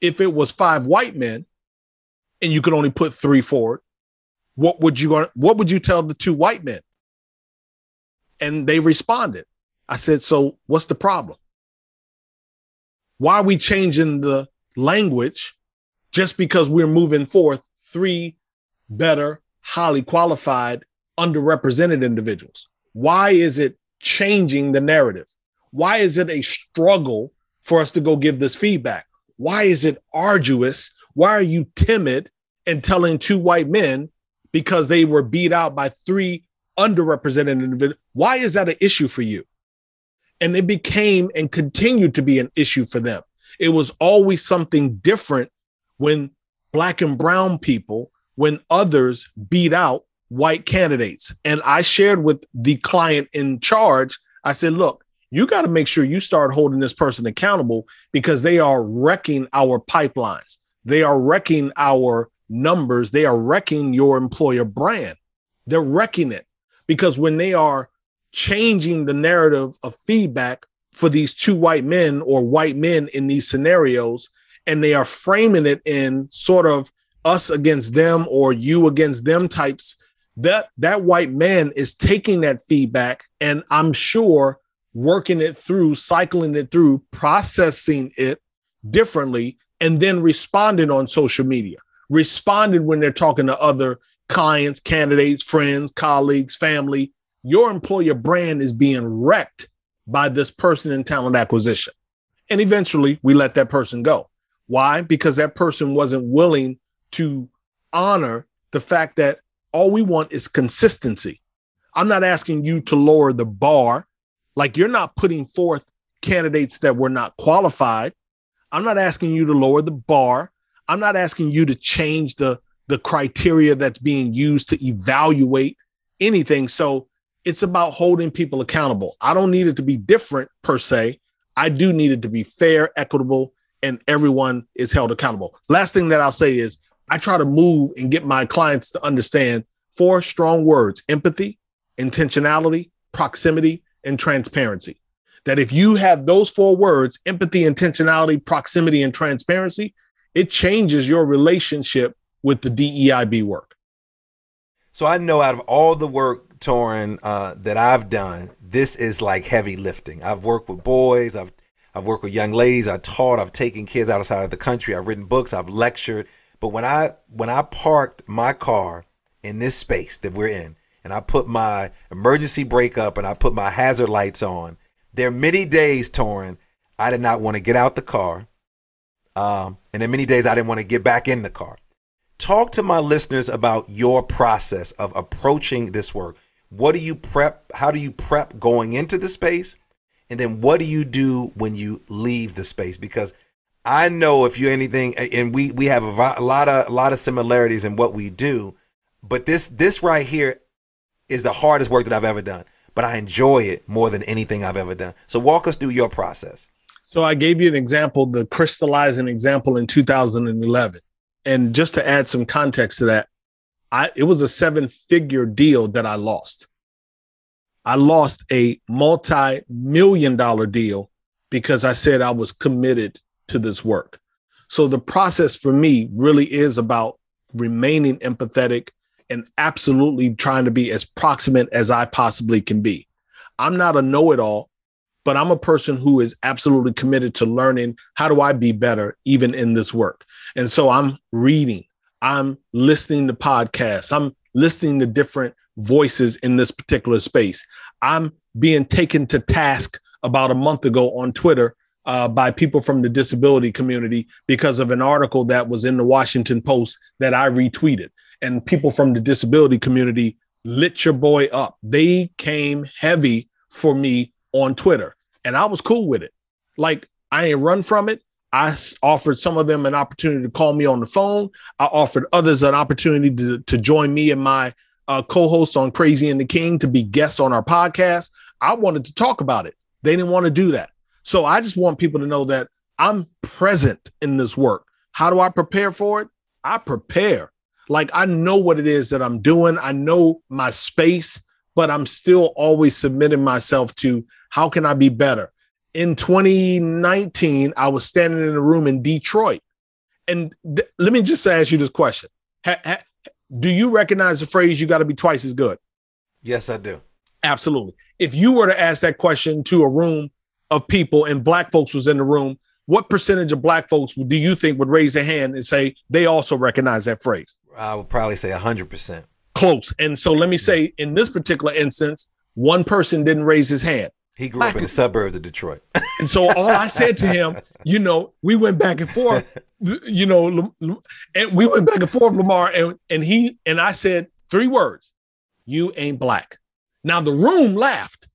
If it was 5 white men and you could only put 3 forward, what would you tell the 2 white men? And they responded. I said, so what's the problem? Why are we changing the language just because we're moving forth 3 better, highly qualified, underrepresented individuals? Why is it changing the narrative? Why is it a struggle for us to go give this feedback? Why is it arduous? Why are you timid and telling 2 white men because they were beat out by 3 underrepresented individuals? Why is that an issue for you? And it became and continued to be an issue for them. It was always something different when black and brown people, when others beat out white candidates. And I shared with the client in charge, I said, look, you got to make sure you start holding this person accountable because they are wrecking our pipelines. They are wrecking our numbers. They are wrecking your employer brand. They're wrecking it because when they are changing the narrative of feedback for these 2 white men or white men in these scenarios, and they are framing it in sort of us against them or you against them types, that white man is taking that feedback and I'm sure working it through, cycling it through, processing it differently, and then responding on social media, responding when they're talking to other clients, candidates, friends, colleagues, family. Your employer brand is being wrecked by this person in talent acquisition. And eventually we let that person go. Why? Because that person wasn't willing to honor the fact that all we want is consistency. I'm not asking you to lower the bar. Like you're not putting forth candidates that were not qualified. I'm not asking you to lower the bar. I'm not asking you to change the criteria that's being used to evaluate anything. So it's about holding people accountable. I don't need it to be different per se. I do need it to be fair, equitable, and everyone is held accountable. Last thing that I'll say is I try to move and get my clients to understand 4 strong words: empathy, intentionality, proximity, and transparency. That if you have those 4 words, empathy, intentionality, proximity, and transparency, it changes your relationship with the DEIB work. So I know out of all the work, Torin, that I've done, this is like heavy lifting. I've worked with boys. I've worked with young ladies. I taught. I've taken kids outside of the country. I've written books. I've lectured. But when I parked my car in this space that we're in, and I put my emergency brake up and I put my hazard lights on, there are many days, Torin, I did not want to get out the car. And there are many days I didn't want to get back in the car. Talk to my listeners about your process of approaching this work. What do you prep? How do you prep going into the space? And then what do you do when you leave the space? Because I know if you're anything, and we have a lot of similarities in what we do, but this right here is the hardest work that I've ever done, but I enjoy it more than anything I've ever done. So walk us through your process. So I gave you an example, the crystallizing example in 2011. And just to add some context to that, it was a 7-figure deal that I lost. I lost a multi-million-dollar deal because I said I was committed to this work. So the process for me really is about remaining empathetic and absolutely trying to be as proximate as I possibly can be. I'm not a know-it-all, but I'm a person who is absolutely committed to learning how do I be better even in this work. And so I'm reading, I'm listening to podcasts, I'm listening to different voices in this particular space. I'm being taken to task about a month ago on Twitter by people from the disability community because of an article that was in the Washington Post that I retweeted. And people from the disability community lit your boy up. They came heavy for me on Twitter, and I was cool with it. Like, I ain't run from it. I offered some of them an opportunity to call me on the phone. I offered others an opportunity to join me and my co-host on Crazy and the King to be guests on our podcast. I wanted to talk about it. They didn't want to do that. So I just want people to know that I'm present in this work. How do I prepare for it? I prepare. Like, I know what it is that I'm doing. I know my space, but I'm still always submitting myself to how can I be better? In 2019, I was standing in a room in Detroit. And let me just ask you this question. Do you recognize the phrase, you got to be twice as good? Yes, I do. Absolutely. If you were to ask that question to a room of people and black folks was in the room, what percentage of black folks do you think would raise their hand and say they also recognize that phrase? I would probably say 100%. Close. And so let me say, in this particular instance, one person didn't raise his hand. He grew up in the suburbs of Detroit. And so all I said to him, you know, we went back and forth, you know, and we went back and forth, LaMarr, and I said 3 words, you ain't black. Now the room laughed.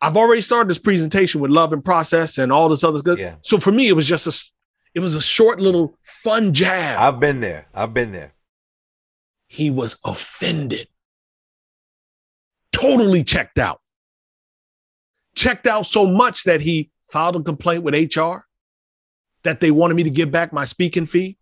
I've already started this presentation with love and process and all this other stuff. Yeah. So for me, it was just a short little fun jab. I've been there. He was offended. Totally checked out. Checked out so much that he filed a complaint with HR that they wanted me to give back my speaking fee.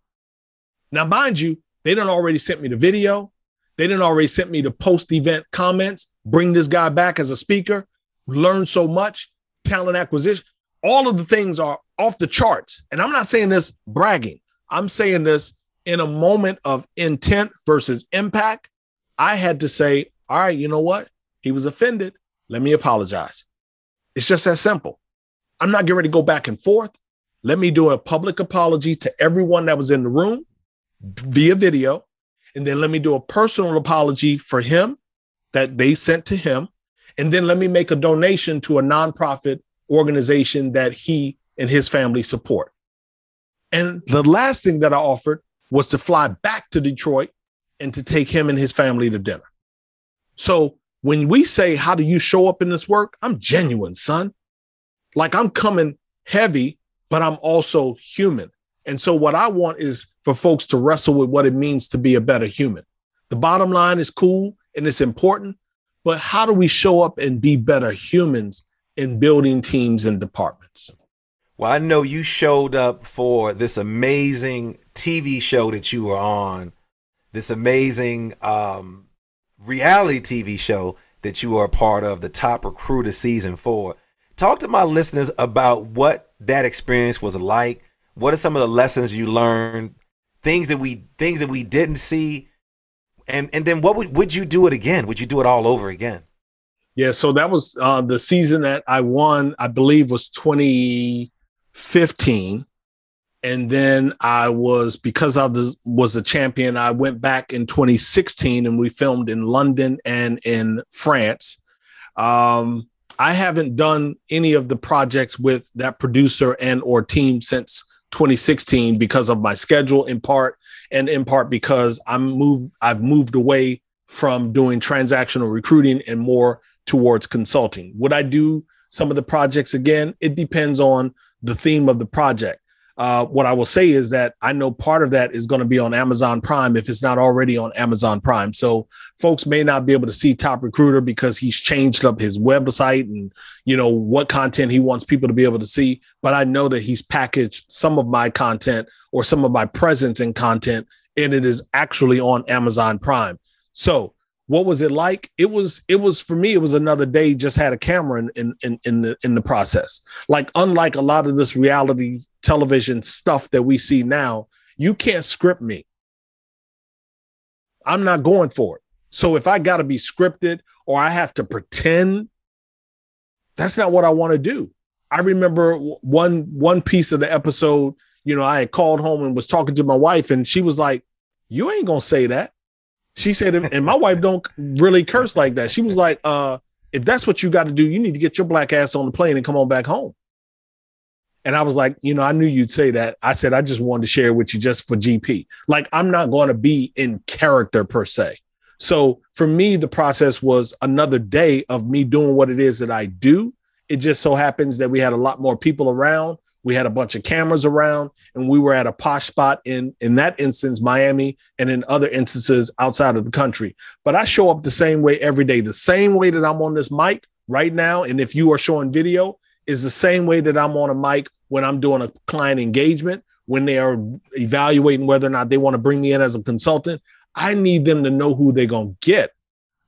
Now, mind you, they done already sent me the video. They done already sent me the post-event comments, bring this guy back as a speaker, learn so much, talent acquisition. All of the things are off the charts. And I'm not saying this bragging. I'm saying this in a moment of intent versus impact. I had to say, all right, you know what? He was offended. Let me apologize. It's just that simple. I'm not getting ready to go back and forth. Let me do a public apology to everyone that was in the room via video. And then let me do a personal apology for him that they sent to him. And then let me make a donation to a nonprofit organization that he and his family support. And the last thing that I offered was to fly back to Detroit and to take him and his family to dinner. So when we say, how do you show up in this work? I'm genuine, son. Like, I'm coming heavy, but I'm also human. And so what I want is for folks to wrestle with what it means to be a better human. The bottom line is cool and it's important, but how do we show up and be better humans in building teams and departments? Well, I know you showed up for this amazing TV show that you were on, this amazing, reality TV show that you are a part of, the Top Recruiter Season 4. Talk to my listeners about what that experience was like. What are some of the lessons you learned? Things that we didn't see, and then what would you do it again? Would you do it all over again? Yeah, so that was the season that I won. I believe was 2015, and then because I was a champion, I went back in 2016 and we filmed in London and in France. I haven't done any of the projects with that producer and or team since 2016 because of my schedule in part, and in part because I've moved away from doing transactional recruiting and more towards consulting. Would I do some of the projects again? It depends on the theme of the project. What I will say is that I know part of that is going to be on Amazon Prime if it's not already on Amazon Prime. So folks may not be able to see Top Recruiter because he's changed up his website and, you know, what content he wants people to be able to see. But I know that he's packaged some of my content or some of my presence in content, and it is actually on Amazon Prime. So what was it like? It was for me, it was another day, just had a camera in the process. Like, unlike a lot of this reality television stuff that we see now, you can't script me. I'm not going for it. So if I got to be scripted or I have to pretend, that's not what I want to do. I remember one piece of the episode, you know, I had called home and was talking to my wife, and she was like, "You ain't going to say that." She said, and my wife don't really curse like that. She was like, if that's what you got to do, you need to get your black ass on the plane and come on back home. And I was like, you know, I knew you'd say that. I said, I just wanted to share with you just for GP. Like, I'm not going to be in character per se. So for me, the process was another day of me doing what it is that I do. It just so happens that we had a lot more people around. We had a bunch of cameras around, and we were at a posh spot in that instance, Miami, and in other instances outside of the country. But I show up the same way every day, the same way that I'm on this mic right now. And if you are showing video, is the same way that I'm on a mic when I'm doing a client engagement, when they are evaluating whether or not they want to bring me in as a consultant. I need them to know who they're going to get.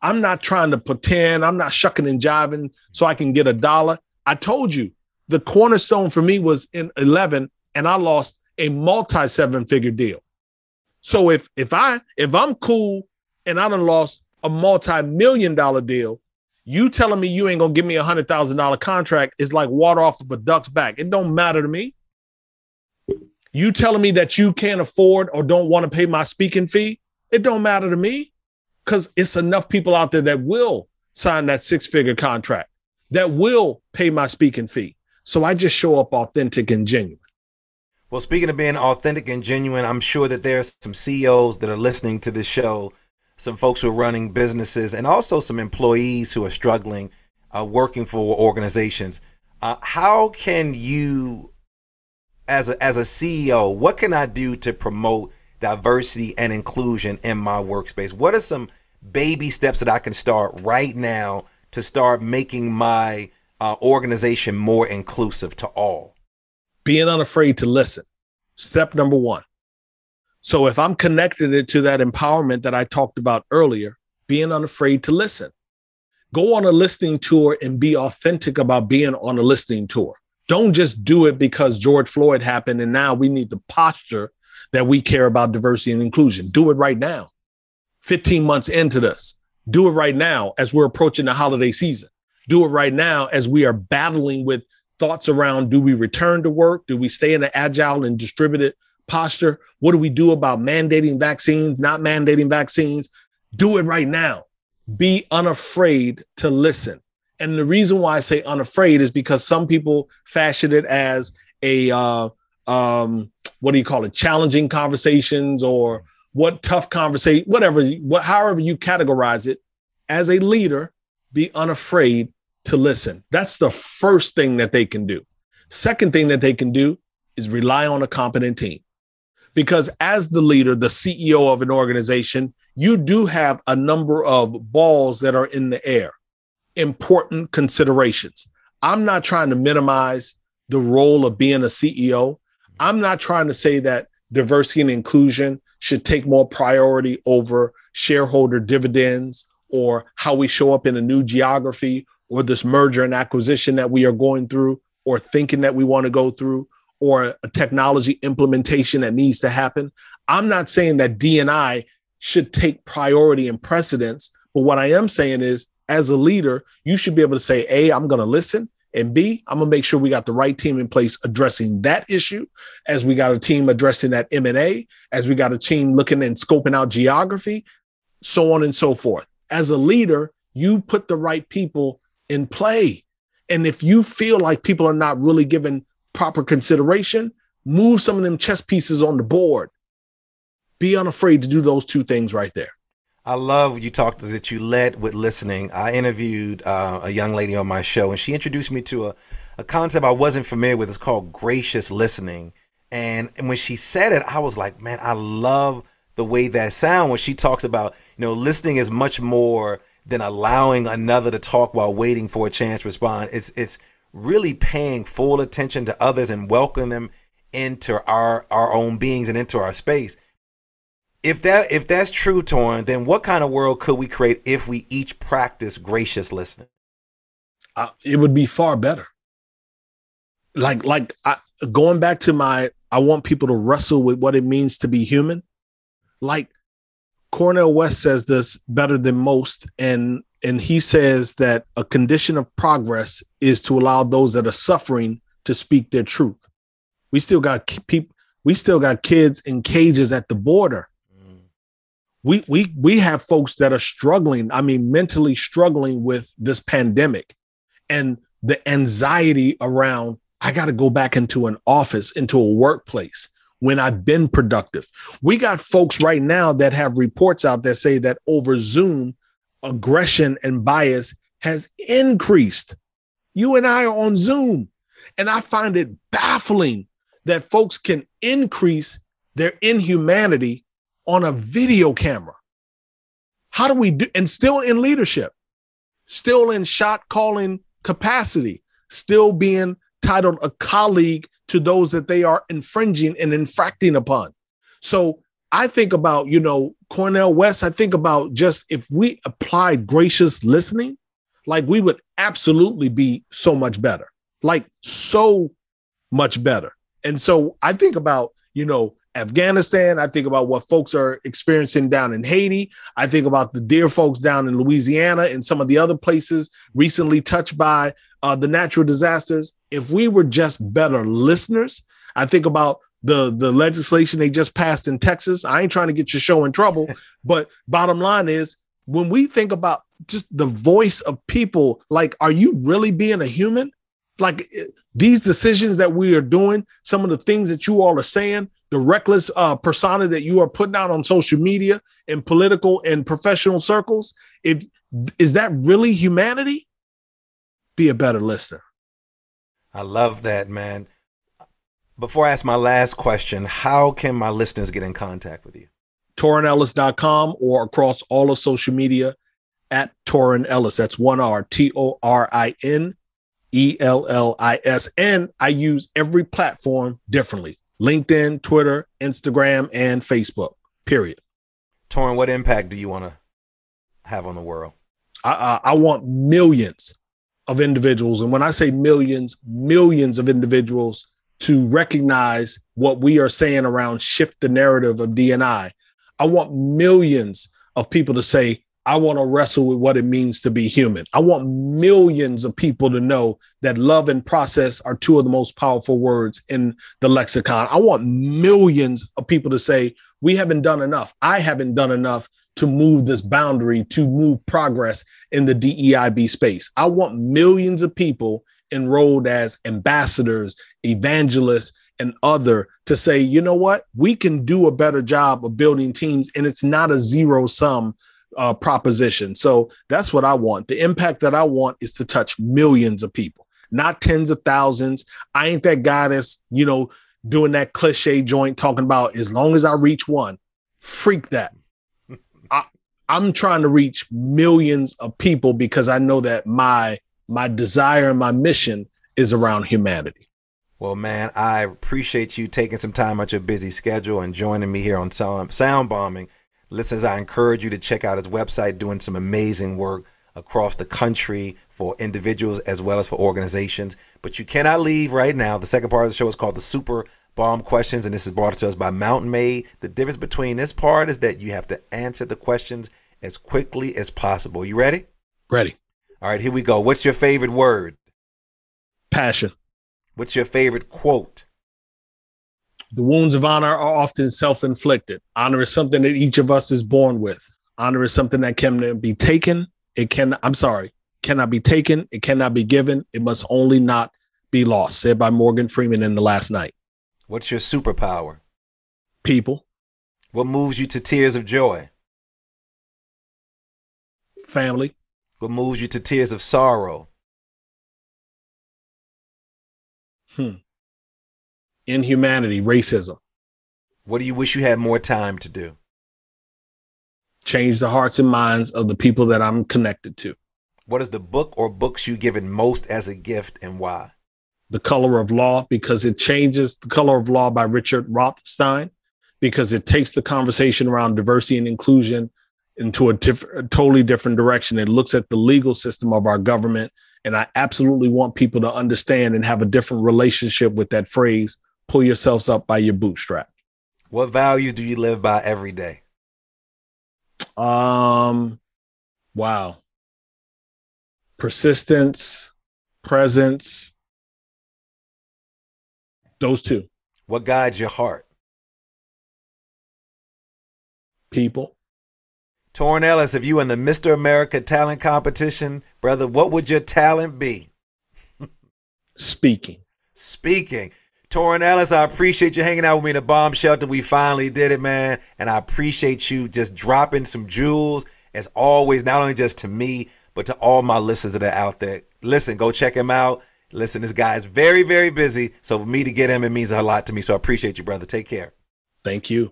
I'm not trying to pretend. I'm not shucking and jiving so I can get a dollar. I told you, the cornerstone for me was in 11, and I lost a multi 7-figure deal. So if I'm cool and I done lost a multi-million-dollar deal, you telling me you ain't gonna give me $100,000 contract is like water off of a duck's back. It don't matter to me. You telling me that you can't afford or don't want to pay my speaking fee, it don't matter to me, because it's enough people out there that will sign that 6-figure contract, that will pay my speaking fee. So I just show up authentic and genuine. Well, speaking of being authentic and genuine, I'm sure that there's some CEOs that are listening to this show, some folks who are running businesses, and also some employees who are struggling working for organizations. How can you, as a CEO, what can I do to promote diversity and inclusion in my workspace? What are some baby steps that I can start right now to start making my organization more inclusive to all? Being unafraid to listen. Step number one. So if I'm connected it to that empowerment that I talked about earlier, being unafraid to listen. Go on a listening tour and be authentic about being on a listening tour. Don't just do it because George Floyd happened and now we need the posture that we care about diversity and inclusion. Do it right now. 15 months into this. Do it right now as we're approaching the holiday season. Do it right now as we are battling with thoughts around, do we return to work? Do we stay in an agile and distributed posture? What do we do about mandating vaccines, not mandating vaccines? Do it right now. Be unafraid to listen. And the reason why I say unafraid is because some people fashion it as a, challenging conversations or what tough conversation, whatever, however you categorize it. As a leader, be unafraid to listen. That's the first thing that they can do. Second thing that they can do is rely on a competent team. Because as the leader, the CEO of an organization, you do have a number of balls that are in the air. Important considerations. I'm not trying to minimize the role of being a CEO. I'm not trying to say that diversity and inclusion should take more priority over shareholder dividends or how we show up in a new geography, or this merger and acquisition that we are going through, or thinking that we want to go through, or a technology implementation that needs to happen. I'm not saying that D&I should take priority and precedence, but what I am saying is, as a leader, you should be able to say, A, I'm going to listen, and B, I'm going to make sure we got the right team in place addressing that issue, as we got a team addressing that M&A, as we got a team looking and scoping out geography, so on and so forth. As a leader, you put the right people in play. And if you feel like people are not really given proper consideration, Move some of them chess pieces on the board. Be unafraid to do those two things right there. I love you talked that you led with listening. I interviewed a young lady on my show, and she introduced me to a concept I wasn't familiar with. It's called gracious listening. And when she said it, I was like, man, I love the way that sound when she talks about, you know, listening is much more than allowing another to talk while waiting for a chance to respond. It's really paying full attention to others and welcoming them into our own beings and into our space. If that's true, Torin, then what kind of world could we create if we each practice gracious listening? It would be far better. Like, going back to I want people to wrestle with what it means to be human. Like Cornel West says this better than most. And he says that a condition of progress is to allow those that are suffering to speak their truth. We still got people. We still got kids in cages at the border. We have folks that are struggling, mentally struggling with this pandemic and the anxiety around, I got to go back into an office, into a workplace when I've been productive. We got folks right now that have reports out that say that over Zoom, aggression and bias has increased. You and I are on Zoom, and I find it baffling that folks can increase their inhumanity on a video camera. How do we do? And still in leadership, still in shot calling capacity, still being titled a colleague to those that they are infringing and infracting upon. So I think about, Cornel West, I think about just if we applied gracious listening, like we would absolutely be so much better, like so much better. And so I think about, Afghanistan. I think about what folks are experiencing down in Haiti. I think about the dear folks down in Louisiana and some of the other places recently touched by the natural disasters. If we were just better listeners, I think about the legislation they just passed in Texas. I ain't trying to get your show in trouble, but bottom line is when we think about just the voice of people, like, are you really being a human? Like these decisions that we are doing, some of the things that you all are saying, the reckless persona that you are putting out on social media and political and professional circles, is that really humanity? Be a better listener. I love that, man. Before I ask my last question, how can my listeners get in contact with you? TorinEllis.com or across all of social media at Torin Ellis. That's one R, TorinEllis. And I use every platform differently. LinkedIn, Twitter, Instagram, and Facebook, period. Torin, what impact do you want to have on the world? I want millions of individuals. And when I say millions, millions of individuals to recognize what we are saying around shift the narrative of D&I. I want millions of people to say, I want to wrestle with what it means to be human. I want millions of people to know that love and process are two of the most powerful words in the lexicon. I want millions of people to say, we haven't done enough. I haven't done enough to move this boundary, to move progress in the DEIB space. I want millions of people enrolled as ambassadors, evangelists, and other to say, you know what? We can do a better job of building teams, and it's not a zero sum proposition. So that's what I want. The impact that I want is to touch millions of people, not tens of thousands. I ain't that guy that's, doing that cliche joint talking about as long as I reach one. Freak that. I'm trying to reach millions of people because I know that my desire and my mission is around humanity. Well, man, I appreciate you taking some time out your busy schedule and joining me here on Sound Bombing. Listeners, I encourage you to check out his website, doing some amazing work across the country for individuals as well as for organizations. But you cannot leave right now. The second part of the show is called the Super Bomb Questions, and this is brought to us by Mountain Made. The difference between this part is that you have to answer the questions as quickly as possible. You ready? Ready. All right, here we go. What's your favorite word? Passion. What's your favorite quote? The wounds of honor are often self-inflicted. Honor is something that each of us is born with. Honor is something that cannot be taken. Cannot be taken. It cannot be given. It must only not be lost. Said by Morgan Freeman in The Last Night. What's your superpower? People. What moves you to tears of joy? Family. What moves you to tears of sorrow? Inhumanity, racism. What do you wish you had more time to do? Change the hearts and minds of the people that I'm connected to. What is the book or books you've given most as a gift and why? The Color of Law, because it changes. The Color of Law by Richard Rothstein, because it takes the conversation around diversity and inclusion into a totally different direction. It looks at the legal system of our government. And I absolutely want people to understand and have a different relationship with that phrase, pull yourselves up by your bootstrap. What values do you live by every day? Wow. Persistence, presence, those two. What guides your heart? People. Torin Ellis, if you were in the Mr. America talent competition, brother, what would your talent be? Speaking. Speaking. Torin Ellis, I appreciate you hanging out with me in the bomb shelter. We finally did it, man. And I appreciate you just dropping some jewels, as always, not only just to me, but to all my listeners that are out there. Listen, go check him out. Listen, this guy is very, very busy. So for me to get him, it means a lot to me. So I appreciate you, brother. Take care. Thank you.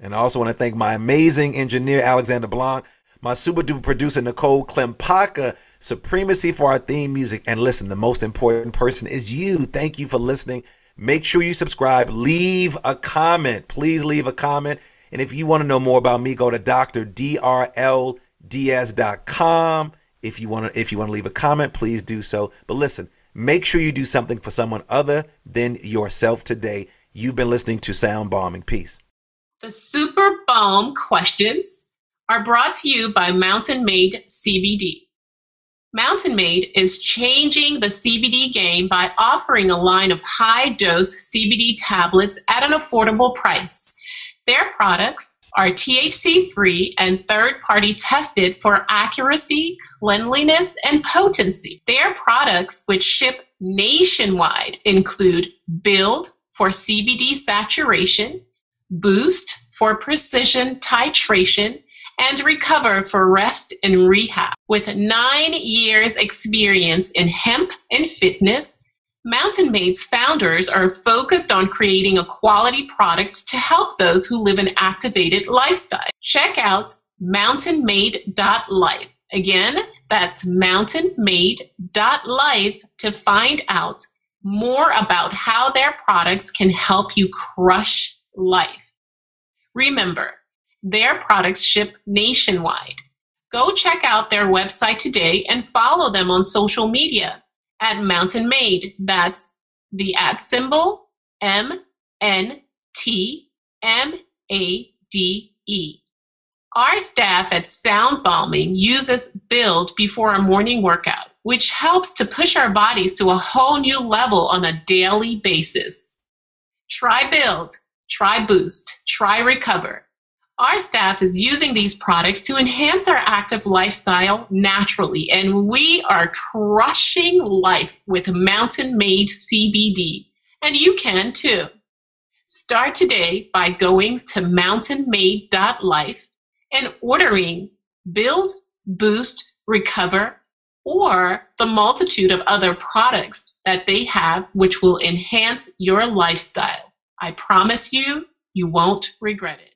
And I also want to thank my amazing engineer, Alexander Blanc, my super duper producer, Nicole Klempaka, Supremacy for our theme music. And listen, the most important person is you. Thank you for listening. Make sure you subscribe. Leave a comment. Please leave a comment. And if you want to know more about me, go to drdrlds.com. If you want to leave a comment, please do so. But listen, make sure you do something for someone other than yourself today. You've been listening to Sound Bombing. Peace. The Super Bomb questions are brought to you by Mountain Made CBD. Mountain Made is changing the CBD game by offering a line of high-dose CBD tablets at an affordable price. Their products are THC-free and third-party tested for accuracy, cleanliness, and potency. Their products, which ship nationwide, include Build for CBD saturation, Boost for precision titration, and Recover for rest and rehab. With 9 years experience in hemp and fitness, Mountain Made's founders are focused on creating a quality product to help those who live an activated lifestyle. Check out MountainMade.life. Again, that's MountainMade.life to find out more about how their products can help you crush life. Remember, their products ship nationwide. Go check out their website today and follow them on social media at Mountain Made. That's the @ MNTMADE. Our staff at Sound Balming uses Build before our morning workout, which helps to push our bodies to a whole new level on a daily basis. Try Build. Try Boost, try Recover. Our staff is using these products to enhance our active lifestyle naturally, and we are crushing life with Mountain Made CBD, and you can too. Start today by going to mountainmade.life and ordering Build, Boost, Recover, or the multitude of other products that they have, which will enhance your lifestyle. I promise you, you won't regret it.